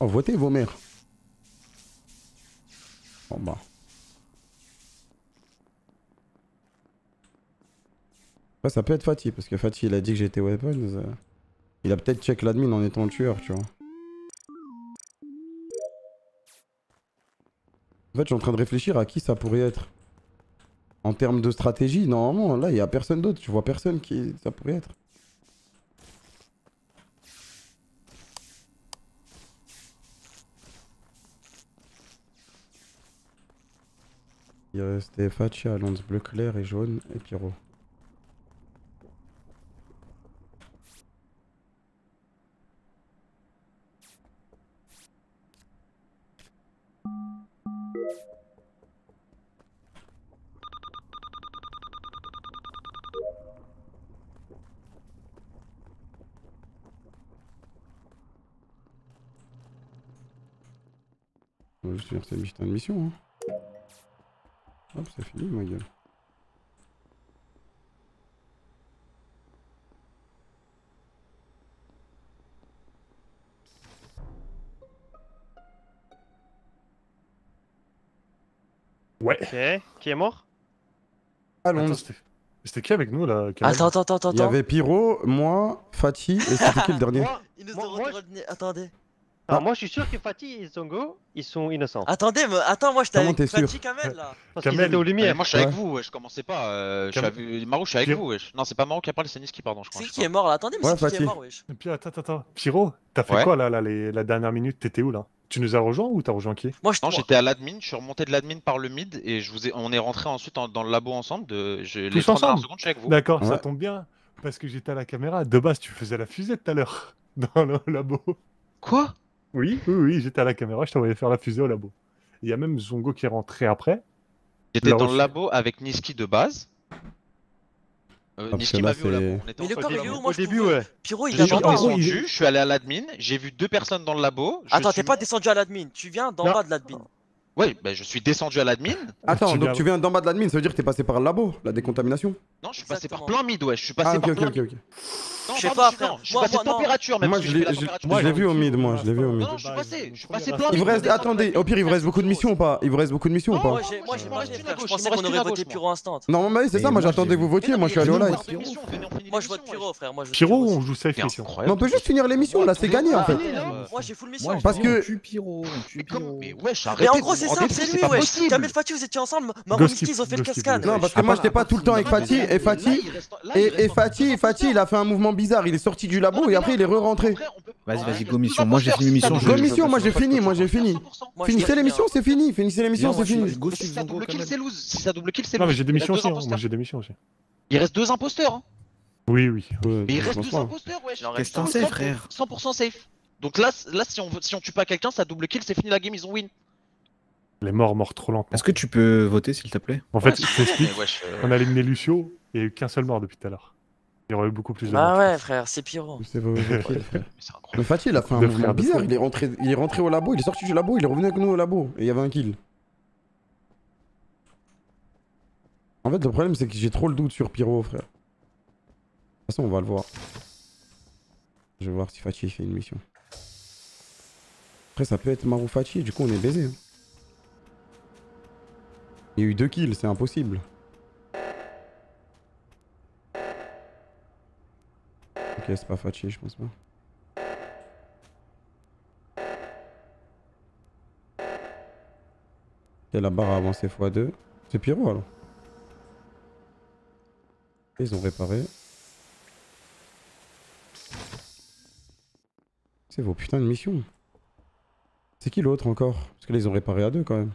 Oh, votez vos mères. Bon bah. Ouais, ça peut être Fatih, parce que Fatih il a dit que j'étais Weapons. Il a peut-être check l'admin en étant tueur, tu vois. En fait, je suis en train de réfléchir à qui ça pourrait être. En termes de stratégie, normalement, là, il n'y a personne d'autre. Je vois personne qui ça pourrait être. Il restait Fatih, Alonzo bleu clair et jaune et Pyro. Je vais faire cette putain de mission. Hein. Hop, c'est fini ma gueule. Ouais. Ok, qui est mort? Alonzo. C'était qui avec nous là? Attends. Il y avait Pyro, moi, Fatih et c'était qui le dernier? Attendez. Alors moi je suis sûr que Fatih et Zongo ils sont innocents. Attendez, mais attends, moi j'étais avec Fatih Kamel là. Parce qu'ils étaient aux lumières. Moi je suis avec vous, wesh, je commençais pas. Marou, je suis avec vous, wesh. Non, c'est pas Marou qui a parlé, c'est Nisqy, pardon. C'est qui est mort là? Attendez, mais c'est qui est mort, wesh. Et puis attends. Pyro, t'as fait quoi là la dernière minute? T'étais où là? Tu nous as rejoint ou t'as rejoint qui? Moi je... Non, j'étais à l'admin, je suis remonté de l'admin par le mid et je vous ai... on est rentré ensuite dans le labo ensemble. Les 30 dernières secondes, je suis avec vous. D'accord, ça tombe bien parce que j'étais à la caméra. De base, tu faisais la fusée tout à l'heure dans le labo. Quoi? Oui, j'étais à la caméra, je t'envoyais faire la fusée au labo. Il y a même Zongo qui est rentré après. J'étais dans le labo avec Nisqy de base. Nisqy m'a vu au labo. Mais le corps il est où? Moi je trouve Pyro il est descendu, je suis allé à l'admin, j'ai vu deux personnes dans le labo. Attends, t'es pas descendu à l'admin, tu viens d'en bas de l'admin. Oui, bah je suis descendu à l'admin. Attends, donc tu viens d'en bas de l'admin, ça veut dire que t'es passé par le labo, la décontamination? Non, je suis passé par plein mid, ouais, je suis passé par plein mid. Je sais pas, frère. Je suis passé température, même. Moi, je l'ai vu au mid, moi. Je l'ai vu au mid. Non, je suis passé plein mid. Attendez, au pire, il vous reste beaucoup de missions ou pas? Il vous reste beaucoup de missions ou pas? Moi, je pensais qu'on aurait voté Pyro instant. Non, mais c'est ça, moi, j'attendais que vous votiez. Moi, je suis allé au live. Moi, je vote Pyro, frère. Pyro, on joue safe mission. Mais on peut juste finir les missions, là, c'est gagné en fait. Moi, j'ai full mission. Parce que. Mais wesh, arrête. Mais en gros, c'est ça, c'est lui, wesh. Kamel, Fatih, vous étiez ensemble. Marou, Nisqy, ils ont fait le cascade. Non, parce que moi, j'étais pas tout le temps avec Fatih. Et Fatih, il a fait un mouvement bizarre, il est sorti du labo et après il est re-rentré. Vas-y, go mission. Moi j'ai fini mission. Go mission, moi j'ai fini, Finissez l'émission, c'est fini. Si ça double kill, c'est lose. Non, mais j'ai des missions aussi. Il reste deux imposteurs. Oui. Mais il reste deux imposteurs, wesh. Reste un safe, frère. 100% safe. Donc là, si on tue pas quelqu'un, ça double kill, c'est fini la game, ils ont win. Les morts trop lentement. Est-ce que tu peux voter s'il te plaît? En fait, on a éliminé Lucio et il n'y a eu qu'un seul mort depuis tout à l'heure. Il y aurait eu beaucoup plus de... Ah ouais frère, c'est Pyro. Mais Fatih il a fait un mouvement bizarre, il est rentré au labo, il est sorti du labo, il est revenu avec nous au labo, et il y avait un kill. En fait le problème c'est que j'ai trop le doute sur Pyro frère. De toute façon on va le voir. Je vais voir si Fatih fait une mission. Après ça peut être Marou Fatih, du coup on est baisé. Hein. Il y a eu deux kills, c'est impossible. Ok, c'est pas Fatih, je pense pas. Et la barre a avancé x2. C'est Pyro alors. Ils ont réparé. C'est vos putains de missions. C'est qui l'autre encore? Parce que là ils ont réparé à deux quand même.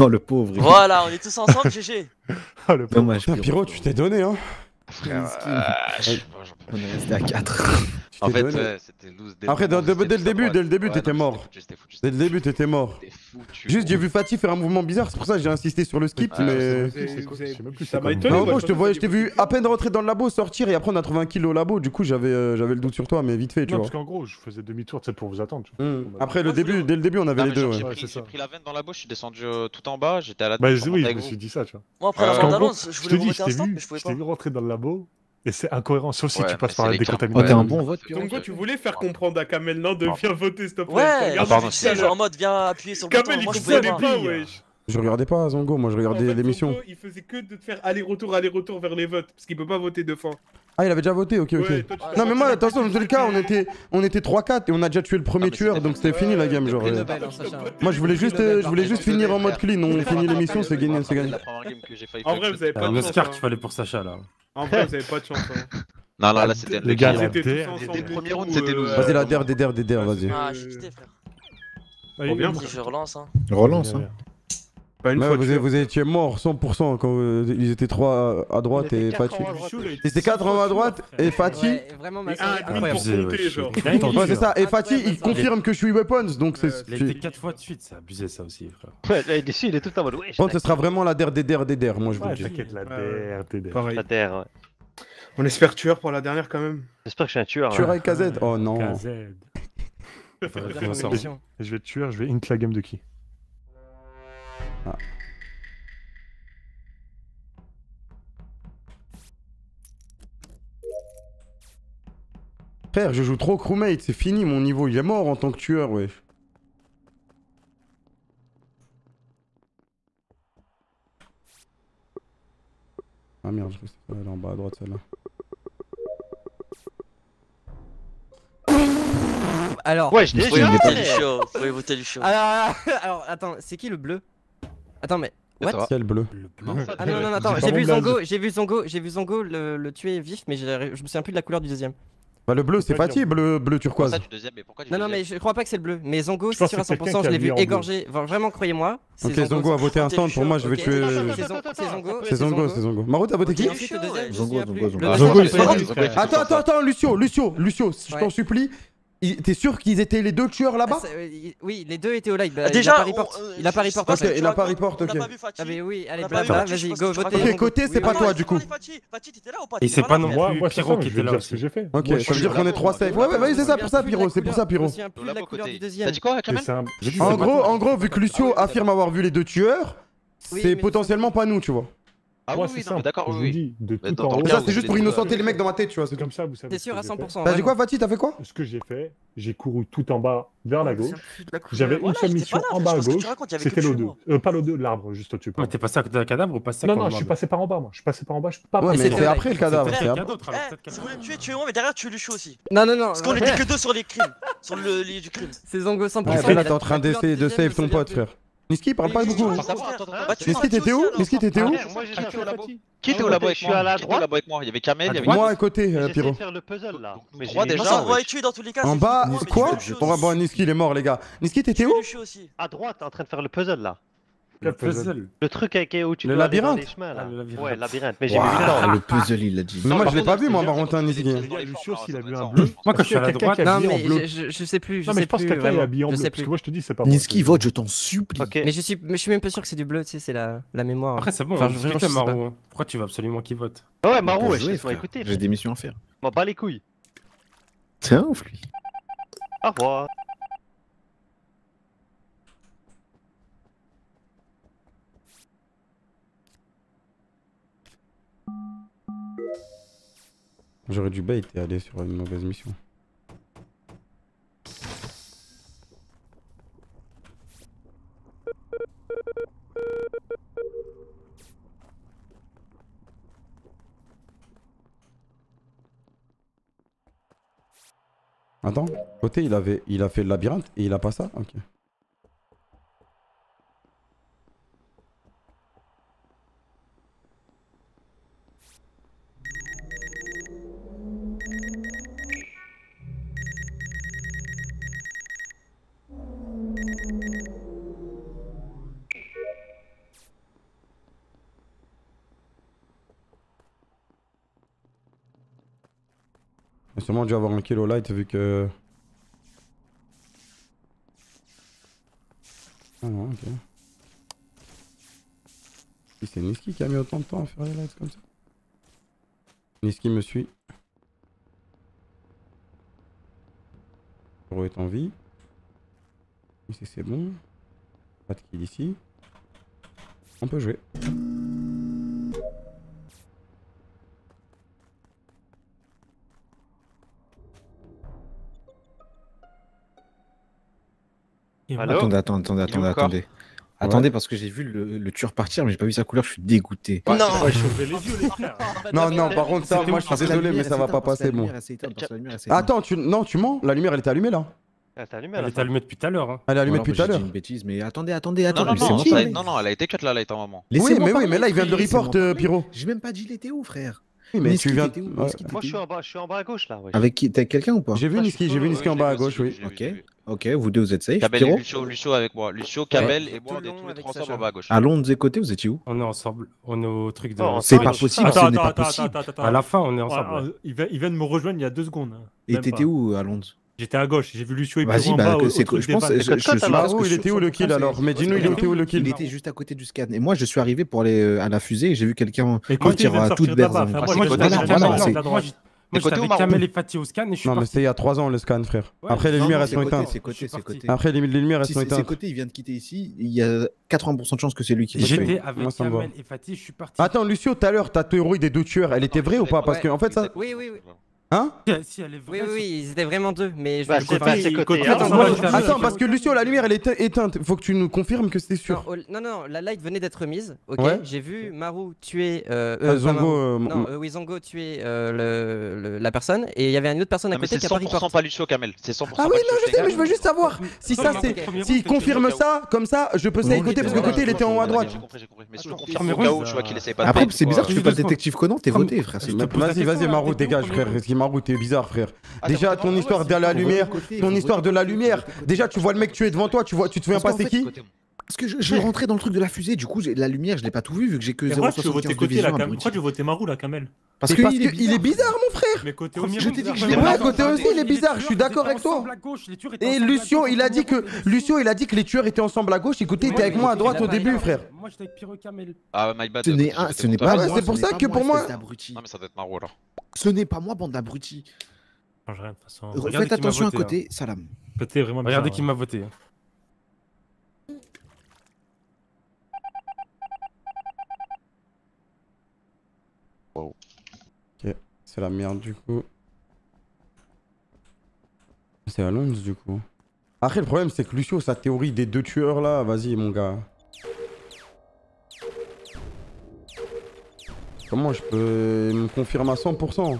Oh le pauvre. Voilà, on est tous ensemble, GG. Oh le pauvre. Putain, Pyro, tu t'es donné hein. Frère, on est resté à 4. En fait, c'était loose. Après, dès le début, t'étais mort. Dès le début, t'étais mort. Juste, j'ai vu Fatih faire un mouvement bizarre, c'est pour ça que j'ai insisté sur le skip. Mais. Non, je t'ai vu à peine rentrer dans le labo, sortir et après, on a trouvé un kill au labo. Du coup, j'avais le doute sur toi, mais vite fait. Non, parce qu'en gros, je faisais demi-tour pour vous attendre. Après, dès le début, on avait les deux. J'ai pris la veine dans la bouche, je suis descendu tout en bas, j'étais à la. Bah oui, je me suis dit ça, tu vois. Moi, après la d'annonce, je voulais monter instant, mais je pouvais pas. Je t'ai vu rentrer dans le labo. Et c'est incohérent, sauf si tu passes par la décontamination. T'as un bon vote, Pyro. Donc, tu voulais faire comprendre à Kamel, non, de viens voter, s'il te plaît. Ouais, c'est genre en mode, viens appuyer sur le bouton. Kamel, il comprenait pas, wesh. Je regardais pas Zongo, moi je regardais l'émission. Il faisait que de te faire aller-retour vers les votes, parce qu'il peut pas voter deux fois. Ah, il avait déjà voté, ok. Non, mais moi, attention, dans le cas, on était 3-4 et on a déjà tué le premier tueur, donc c'était fini la game, genre. Moi, je voulais juste finir en mode clean, on finit l'émission, c'est gagné, c'est gagné. En vrai, vous avez pas de chance. L'Oscar qu'il fallait pour Sacha, là. En vrai, vous avez pas de chance. Non, là, c'était les gars, c'était les premiers rounds, c'était loose. Vas-y, la der, vas-y. Ah, je suis quitté, frère. Bien, je relance, hein. Vous étiez mort 100% quand ils étaient 3 à droite et Fatih. Ils étaient 4 à droite et Fatih. C'est ça, et Fatih il confirme que je suis weapons donc c'est. Il était 4 fois de suite, c'est abusé ça aussi frère. Ouais, dessus il est tout en mode wesh. Bon, ce sera vraiment la der, moi je vous le dis. T'inquiète, la der. La der, ouais. On espère tueur pour la dernière quand même. J'espère que je suis un tueur. Tueur avec KZ. Oh non. KZ. Je vais tueur, je vais int la game de qui? Ah. Frère, je joue trop crewmate, c'est fini mon niveau, il est mort en tant que tueur, ouais. Ah merde, je reste là en bas à droite celle-là. Alors, ouais, je voulais voter Lucio. Alors, attends, c'est qui le bleu? Attends, mais. What? Quel bleu? Le bleu. Ah non, non, attends, j'ai vu Zongo le tuer vif, mais je me souviens plus de la couleur du deuxième. Bah, le bleu, c'est Fatih, bleu turquoise. Pourquoi ça, du deuxième, mais pourquoi du deuxième? Non, non, mais je crois pas que c'est le bleu, mais Zongo, c'est sûr à 100%, je l'ai vu égorger. Vraiment, croyez-moi. Ok, Zongo a voté un stand, pour moi, je vais tuer. C'est Zongo. Marou, t'as voté qui? Zongo. Attends, Lucio, je t'en supplie. T'es sûr qu'ils étaient les deux tueurs là-bas? Oui, les deux étaient au live. Déjà, il a pas report. Ok, il a pas report. Ok. Ah mais oui, allez, blabla, vas-y, go voter. Ok, Côté, c'est pas toi du coup. Fatih, t'étais là ou pas? Et c'est pas non plus Pyro qui était là. Ok, ça veut dire qu'on est trois safe. Ouais, ouais, c'est ça, pour ça Pyro, c'est pour ça Pyro. T'as dit quoi, Kamel? En gros, vu que Lucio affirme avoir vu les deux tueurs, c'est potentiellement pas nous, tu vois. Ah oui, c'est d'accord, oui. Ça c'est juste pour innocenter les mecs dans ma tête, tu vois, c'est comme ça, vous savez. T'es sûr à 100%. T'as dit quoi Fatih, t'as fait quoi? Ce que j'ai fait, j'ai couru tout en bas vers la gauche. J'avais une seule mission en bas à gauche, c'était l'O2. Pas l'O2, l'arbre, juste au-dessus. T'es passé à côté d'un cadavre ou pas? Non, non, je suis passé par en bas, moi. Je suis passé par en bas, je peux pas. Ouais, mais c'était après le cadavre. Si vous voulez me tuer, tuez moi, mais derrière tu es Lucio aussi. Non, non, non. Parce qu'on était que deux sur les crimes. Sur le lit du crime. C'est Zongo 100%. Là, t'es en train d'essayer de save ton pote, frère. Nisqy parle pas beaucoup. Nisqy t'étais où? Moi j'étais au labo. Qui était au labo avec moi? Je suis à la droite. Il y avait Kamel, il y avait moi à côté, Pyro. Faire le puzzle là. Mais déjà, on va tuer dans tous les cas. En bas, quoi? Bon, Nisqy il est mort les gars. Nisqy t'étais où? À droite, en train de faire le puzzle là. Le puzzle. Le truc avec où tu le labyrinthe. Ouais, labyrinthe. Mais j'ai vu le temps. Le puzzle il l'a dit. Mais moi je l'ai pas vu, moi par contre Nisqy. Lucio s'il a vu un bleu. Moi quand je suis à la droite, non mais je sais plus. Non mais je pense que quelqu'un est habillé en bleu. Parce que moi je te dis c'est pas. Nisqy vote, je t'en supplie. Mais je suis même pas sûr que c'est du bleu, tu sais, c'est la mémoire. Après c'est bon. Enfin je sais Marou. Pourquoi tu veux absolument qu'il vote? Ouais Marou, je vais écouter. J'ai des missions à faire. M'en bats les couilles. C'est un ouf lui. Au revoir. J'aurais dû bait et aller sur une mauvaise mission. Attends, Côté il a fait le labyrinthe et il a pas ça? Ok. J'ai sûrement dû avoir un kill au light vu que... Ah non, ok. C'est Nisqy qui a mis autant de temps à faire les lights comme ça. Nisqy me suit. Pyro est en vie. C'est bon. Pas de kill ici. On peut jouer. Allô? Attendez. Attendez parce que j'ai vu le tueur partir mais j'ai pas vu sa couleur, je suis dégoûté. Non, non, par contre ça, moi je suis désolé mais ça va pas passer bon. Attends, tu mens, la lumière elle était allumée là. Elle était allumée depuis tout à l'heure. Elle est allumée depuis tout à l'heure. J'ai dit une bêtise mais attendez. Non, elle a été cut là, elle était en moment. Oui mais là il vient de report Pyro. J'ai même pas dit il était où frère. Mais tu viens. Moi je suis en bas à gauche là. Avec qui? T'as quelqu'un ou pas? J'ai vu Nisqy en bas à gauche, oui. Ok, vous deux vous êtes safe. Kamel et Lucio avec moi. Lucio, Kamel et moi, on est tous les trois ensemble en bas à gauche. Alonzo et Côté, vous étiez où? On est ensemble. On est au truc de. C'est pas possible, ce n'est pas possible. À la fin, on est ensemble. Il vient de me rejoindre il y a 2 secondes. Et t'étais où Alonzo? J'étais à gauche, j'ai vu Lucio et Pyro en bas. Marou, il était où le kill alors? Mais dis-nous, il était où le kill? Il était juste à côté du scan. Et moi, je suis arrivé pour aller à la fusée et j'ai vu quelqu'un partir à toute berzingue. Moi j'étais avec Kamel et Fatih au scan et je suis parti. Non mais c'était il y a 3 ans le scan frère. Après les lumières elles sont éteintes. Après les lumières elles sont éteintes. C'est Côté, il vient de quitter ici, il y a 80% de chance que c'est lui qui va. J'étais avec Kamel et Fatih, je suis parti. Attends Lucio, tout à l'heure ta théorie des deux tueurs, elle était vraie ou pas? Parce que en fait ça... Oui oui oui. Hein? Si elle est vraie, oui, oui, ils étaient vraiment deux, mais je sais pas, c'est Côté. Attends, parce que Lucio, la lumière elle est éteinte, faut que tu nous confirmes que c'était sûr. Non, non, la light venait d'être remise, ok, ouais. J'ai vu Marou tuer. Zongo. Non, oui, Zongo tuer la personne, et il y avait une autre personne à côté qui a pas reporté. C'est 100% pas Lucio, Kamel, c'est 100%. Ah oui, non, je sais, mais je veux juste savoir si ça c'est. S'il confirme ça, comme ça, je peux essayer Côté, parce que Côté il était en haut à droite. J'ai compris, j'ai compris, mais je le confirme au cas où, tu vois qu'il essaye pas de. Après, c'est bizarre, tu fais pas le détective Conan, t'es voté, frère. Vas-y, vas-y, Marou, dégage, frère. Marou, t'es bizarre, frère. Déjà, ton histoire de la lumière, déjà, tu vois le mec tuer devant toi, tu te souviens pas c'est qui? Parce que je rentrais dans le truc de la fusée, du coup, la lumière, je l'ai pas tout vu que j'ai que 0,75 de vision. Pourquoi tu votais Marou là, Kamel? Parce qu'il est bizarre, mon frère. Mais Côté aussi, il est bizarre, je suis d'accord avec toi. Et Lucio, il a dit que les tueurs étaient ensemble à gauche, et Côté était avec moi à droite au début, frère. Moi, j'étais avec Pyro Kamel. Ah, my bad. Ce n'est pas. C'est pour ça que pour moi. Non, mais ça doit être Marou alors. Ce n'est pas moi, bande d'abrutis. Faites attention à Côté, salam. Côté, vraiment. Regardez qui m'a voté. Wow. Ok, c'est la merde du coup. C'est Alonzo du coup. Après, le problème, c'est que Lucio, sa théorie des deux tueurs là, vas-y, mon gars. Comment je peux me confirmer à 100%?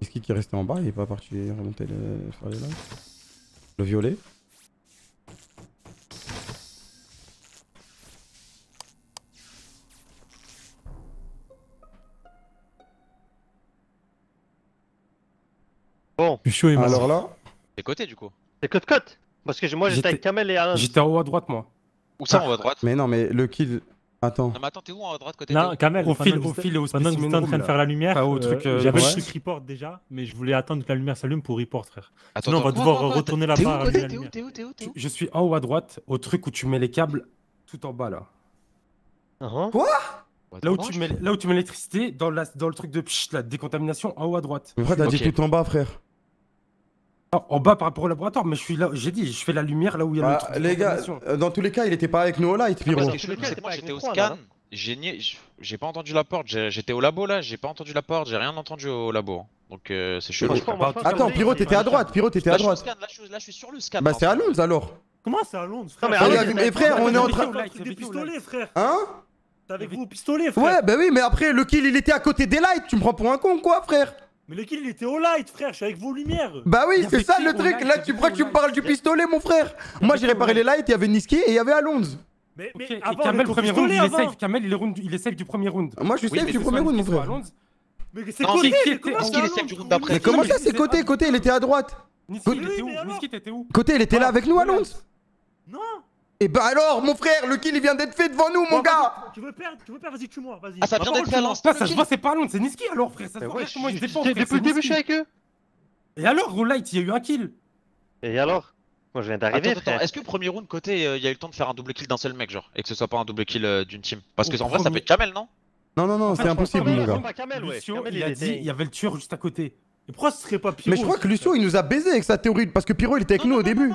Est-ce qu'il est resté en bas? Il n'est pas parti remonter le fardeau là? Le violet? Bon. Lucio est mort. Alors là? C'est Côté du coup. C'est Côte-Côte. Parce que moi j'étais avec Kamel et Alain. J'étais en haut à droite moi. Où ça en haut à droite? Mais non mais le kill... Attends. Non mais attends, t'es où en haut à droite Côté? Non Kamel, au fil et au spécimen. Pendant que j'étais en train de faire la lumière, j'avais le truc report déjà, mais je voulais attendre que la lumière s'allume pour report frère. Sinon on va devoir retourner la barre. T'es où? Je suis en haut à droite, au truc où tu mets les câbles, tout en bas là. Quoi? Là où tu mets l'électricité, dans le truc de la décontamination, en haut à droite. Mais t'as dit tout en bas frère. Non, en bas par rapport au laboratoire, mais je suis là, j'ai dit, je fais la lumière là où il y a le. Les gars, dans tous les cas, il était pas avec nous là, Pyro. Moi j'étais au scan, j'ai pas entendu la porte, j'étais au labo là, j'ai pas entendu la porte, j'ai rien entendu au labo. Donc c'est chelou. Attends, Pyro, t'étais à droite, Là je suis sur le scan. Bah c'est Alonzo alors. Comment c'est Alonzo frère? Mais frère, on est en train. Des pistolets frère. Hein? T'es avec vous au pistolet frère? Ouais, bah oui, mais après le kill il était à côté des lights, tu me prends pour un con quoi frère? Mais le kill il était au light frère, je suis avec vos lumières. Bah oui c'est ça le truc, là tu crois que tu me parles du pistolet mon frère. Moi j'ai réparé les lights, il y avait Nisqy et il y avait Alonzo. Mais Kamel premier round il est safe, Kamel il est safe du premier round. Moi je suis safe du premier round mon frère. Mais c'est Côté, mais comment ça c'est Côté? Côté il était à droite. Nisqy t'étais où? Côté il était là avec nous Alonzo. Non. Et bah alors, mon frère, le kill il vient d'être fait devant nous, mon gars! Tu veux perdre, vas-y, tue-moi, vas-y. Ah, ça vient d'être fait à l'instant. Ça se voit, c'est pas Alonzo, c'est Nisqy alors, frère. Ça se voit, comment il défend. Depuis le début, je suis avec eux. Et alors, au light, il y a eu un kill. Et alors? Moi, je viens d'arriver. Attends, est-ce que premier round Côté, il y a eu le temps de faire un double kill d'un seul mec, genre? Et que ce soit pas un double kill d'une team? Parce que en vrai, ça peut être Kamel, non? Non, c'est impossible, mon gars. Lucio, il a dit, il y avait le tueur juste à côté. Et pourquoi ce serait pas Pyro? Mais je crois que Lucio, il nous a baisé avec sa théorie, parce que Pyro, il était avec nous au début.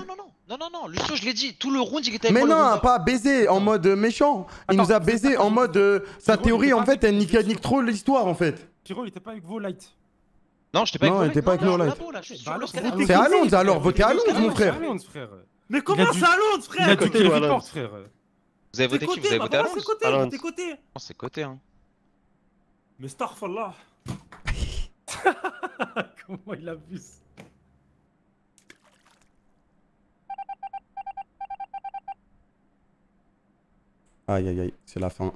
Non, Lucio, je l'ai dit, tout le round il était avec moi. Mais non, pas baisé en mode méchant. Il nous a baisé en mode. Sa théorie en fait, elle nique trop l'histoire en fait. Pyro, il était pas avec vos lights. Non, j'étais pas avec vos lights. Non, il était pas avec nos lights. C'est Alonzo alors, votez Alonzo mon frère. Mais comment c'est Alonzo frère? Il a du kill report frère. Vous avez voté qui? Vous avez voté Alonzo? C'est Côté. Non, c'est Côté hein. Mais starfallah. Comment il abuse. Aïe, c'est la fin.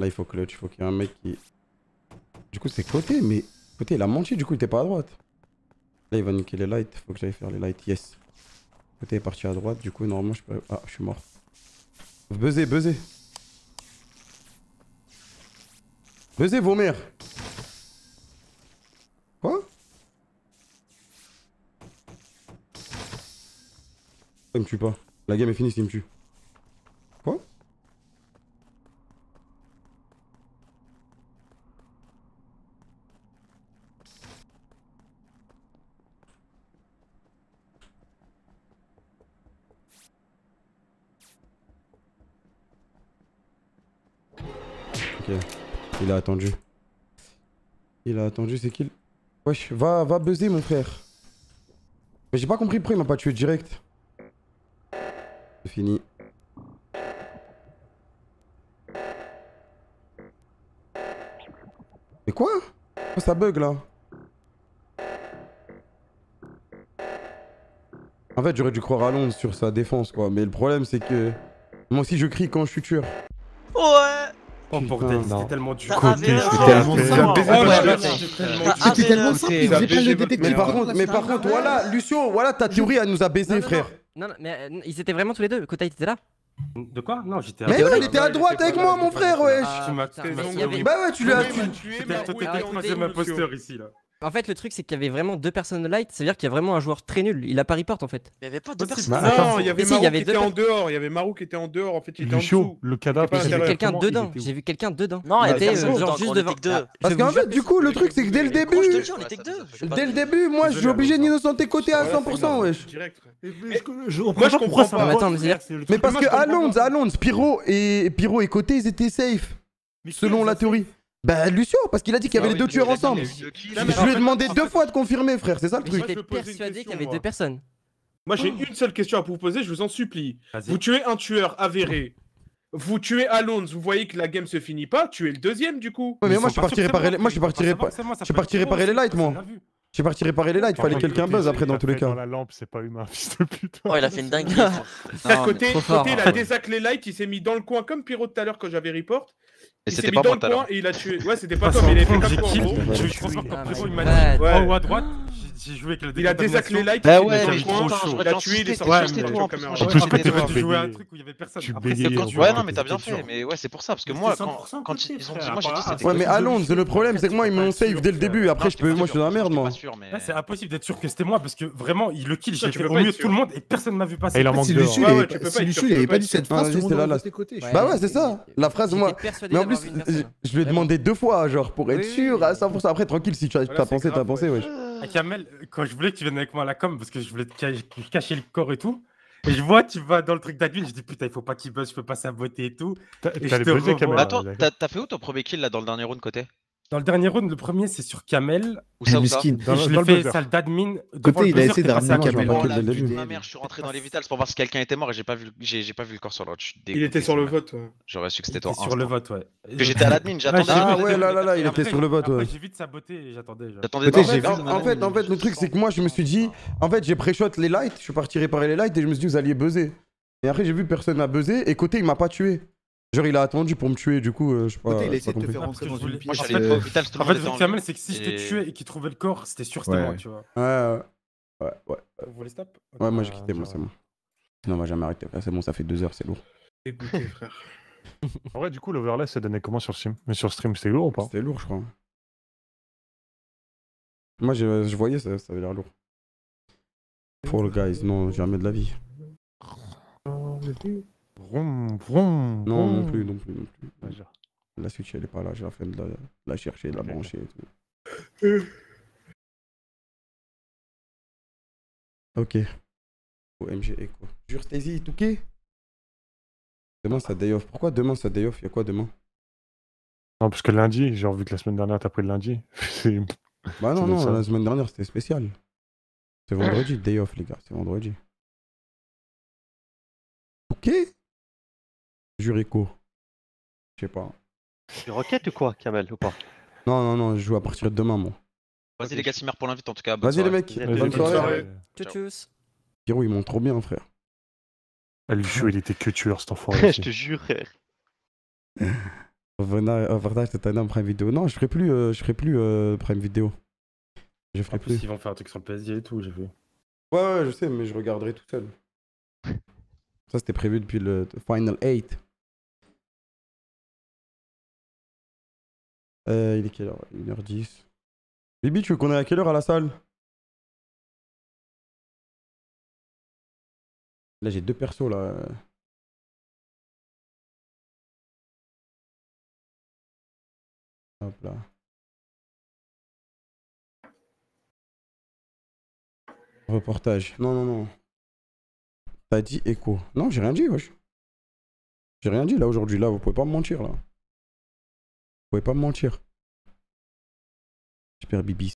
Là, il faut clutch, il faut qu'il y ait un mec qui... Du coup, c'est Côté, mais... Côté, il a menti, du coup, il était pas à droite. Là, il va niquer les lights, faut que j'aille faire les lights, yes. Côté est parti à droite, du coup, normalement, je peux... Ah, je suis mort. Buzzez. Buzzez, vos mères. Quoi? Ça me tue pas. La game est finie s'il me tue. Quoi? Ok, il a attendu. Il a attendu, c'est qu'il... Wesh, va buzzer mon frère. Mais j'ai pas compris pourquoi il m'a pas tué direct. C'est fini. Mais quoi? Pourquoi ça bug là? En fait j'aurais dû croire à Alonzo sur sa défense quoi, mais le problème c'est que... Moi aussi je crie quand je suis tueur. Ouais. Oh bordel, c'était tellement dur. Côté, c'était tellement dur. C'était tellement simple. Mais par contre, voilà, Lucio, voilà ta théorie, elle nous a baisé, frère. Non, mais ils étaient vraiment tous les deux. Côté, il était là. De quoi? Non, j'étais à droite. Mais non, il était à droite avec moi, mon frère, wesh. Bah ouais, tu l'as tué. C'était ma posture ici, là. En fait, le truc, c'est qu'il y avait vraiment deux personnes light, c'est-à-dire qu'il y a vraiment un joueur très nul. Il a pas report en fait. Il y avait pas deux personnes. Non, il y avait Marou qui était en dehors. Il y avait Marou qui était en dehors. En fait, il était en dessous. Le cadavre. J'ai vu quelqu'un dedans. J'ai vu quelqu'un dedans. Non, il était genre juste devant. Parce qu'en fait, du coup, le truc, c'est que dès le début, dès le début, moi, je suis obligé d'innocenter Côté à 100%, wesh. Moi, je comprends pas. Mais parce que Alonzo, Pyro et Côté, ils étaient safe, selon la théorie. Bah Lucio, parce qu'il a dit qu'il y avait les deux tueurs ensemble. Je lui ai demandé deux fois de confirmer frère, c'est ça le truc. J'étais persuadé qu'il y avait deux personnes. Moi j'ai une seule question à vous poser, je vous en supplie. Vous tuez un tueur avéré, vous tuez Alonzo, vous voyez que la game se finit pas, tuez le deuxième du coup. Mais moi je suis parti réparer les lights moi. J'ai parti réparer les lights, fallait quelqu'un buzz après dans tous les cas. Dans la lampe, c'est pas humain, fils de putain. Oh, il a fait une dinguerie. Côté, il a désac les lights, il s'est mis dans le coin comme Pyro tout à l'heure quand j'avais report. Et c'était pas moi tout à l'heure. Il a tué. Ouais, c'était pas toi, mais il a fait comme toi. Je pense que Pyro il m'a dit en haut à droite. J'ai joué avec le désac. Il a désac les lights, il a tué, il est sorti de la caméra. En plus, Côté, tu jouais à un truc où il y avait personne. Ouais, non, mais t'as bien fait. Mais ouais, c'est pour ça, parce que moi, quand ils ont dit, moi j'ai dit c'était. Ouais, mais Alonzo, le problème c'est que moi ils m'ont save dès le début. Après, moi je suis dans la merde, moi. Là, c'est impossible d'être sûr que c'était moi parce que vraiment, le kill, j'ai fait au mieux de tout le monde et personne m'a vu passer. Et si Lucio, il avait pas dit cette phrase, tout le monde aurait passé Côté. Bah ouais, c'est ça. La phrase, moi. Mais en plus, je lui ai demandé deux fois, genre, pour être sûr à 100%. Après, tranquille, si t'as pensé, wesh. Kamel, quand je voulais que tu viennes avec moi à la com parce que je voulais te cacher le corps et tout. Et je vois, tu vas dans le truc d'admin, je dis putain, il faut pas qu'il buzz, je peux pas saboter et tout. Attends, t'as fait où ton premier kill là dans le dernier round Côté? Dans le dernier round, le premier c'est sur Kamel. Ou ça, je l'ai fait salle d'admin. Côté, il a essayé de ramener Kamel. Ma mère, je suis rentré dans les vitals pour voir si quelqu'un était mort et j'ai pas vu le corps sur l'autre. Il était sur le vote. J'aurais su que c'était toi. Sur le vote, ouais. J'étais à l'admin, j'attendais. Ah ouais, là, il était sur le vote. J'ai vite saboté, j'attendais. En fait, le truc c'est que moi, je me suis dit, en fait, j'ai pré-shot les lights, je suis parti réparer les lights et je me suis dit vous alliez buzzer. Et après, j'ai vu personne m'a buzzé et Côté, il m'a pas tué. Genre il a attendu pour me tuer du coup je sais pas. Côté, il a essayé de te faire rentrer dans une pièce. En fait le Kamel c'est que si je t'ai tué et qu'il trouvait le corps c'était sûr que c'était moi tu vois. Ouais. Vous voulez stop? Ouais moi j'ai quitté moi c'est bon. Non moi j'ai jamais arrêté. C'est bon ça fait 2 heures c'est lourd. Écoutez frère. En vrai du coup l'overlay ça donnait comment sur stream? Mais sur stream c'était lourd ou pas? C'était lourd je crois. Moi je voyais ça avait l'air lourd. Fall Guys non jamais de la vie. Vroom, vroom, non, vroom. non plus. Ouais, la switch elle est pas là, j'ai la fin de la chercher, de la brancher et tout. Ok. OMG Echo. Jure Stazy, Touquet. Demain ça day off. Pourquoi demain ça day off? Y'a quoi demain? Non, parce que lundi, genre vu que la semaine dernière t'as pris le lundi. Bah non, la semaine dernière c'était spécial. C'est vendredi, day off les gars, c'est vendredi. Touquet? Jurico. Je sais pas. Tu roquettes ou quoi, Kamel ou pas? Non, je joue à partir de demain, moi. Vas-y les gars, Cimer pour l'invite en tout cas. Vas-y les mecs, bonne soirée. Tchuss. Pierrot, ils montent trop bien, frère. Ah, Lucio, il était que tueur cet enfant. Je te jure, frère. Partage cette année en Prime Vidéo. Non, je ferai plus Prime Vidéo. Je ferai plus. Ils vont faire un truc sur le PSG et tout, j'ai vu. Ouais, je sais, mais je regarderai tout seul. Ça c'était prévu depuis le Final 8. Il est quelle heure? 1h10. Bibi, tu veux qu'on est à quelle heure à la salle? Là j'ai deux persos là. Hop là. Reportage. Non, non, non. T'as dit écho. Non, j'ai rien dit, wesh. J'ai rien dit là aujourd'hui. Là, vous pouvez pas me mentir là. Vous pouvez pas me mentir. Super Bibi.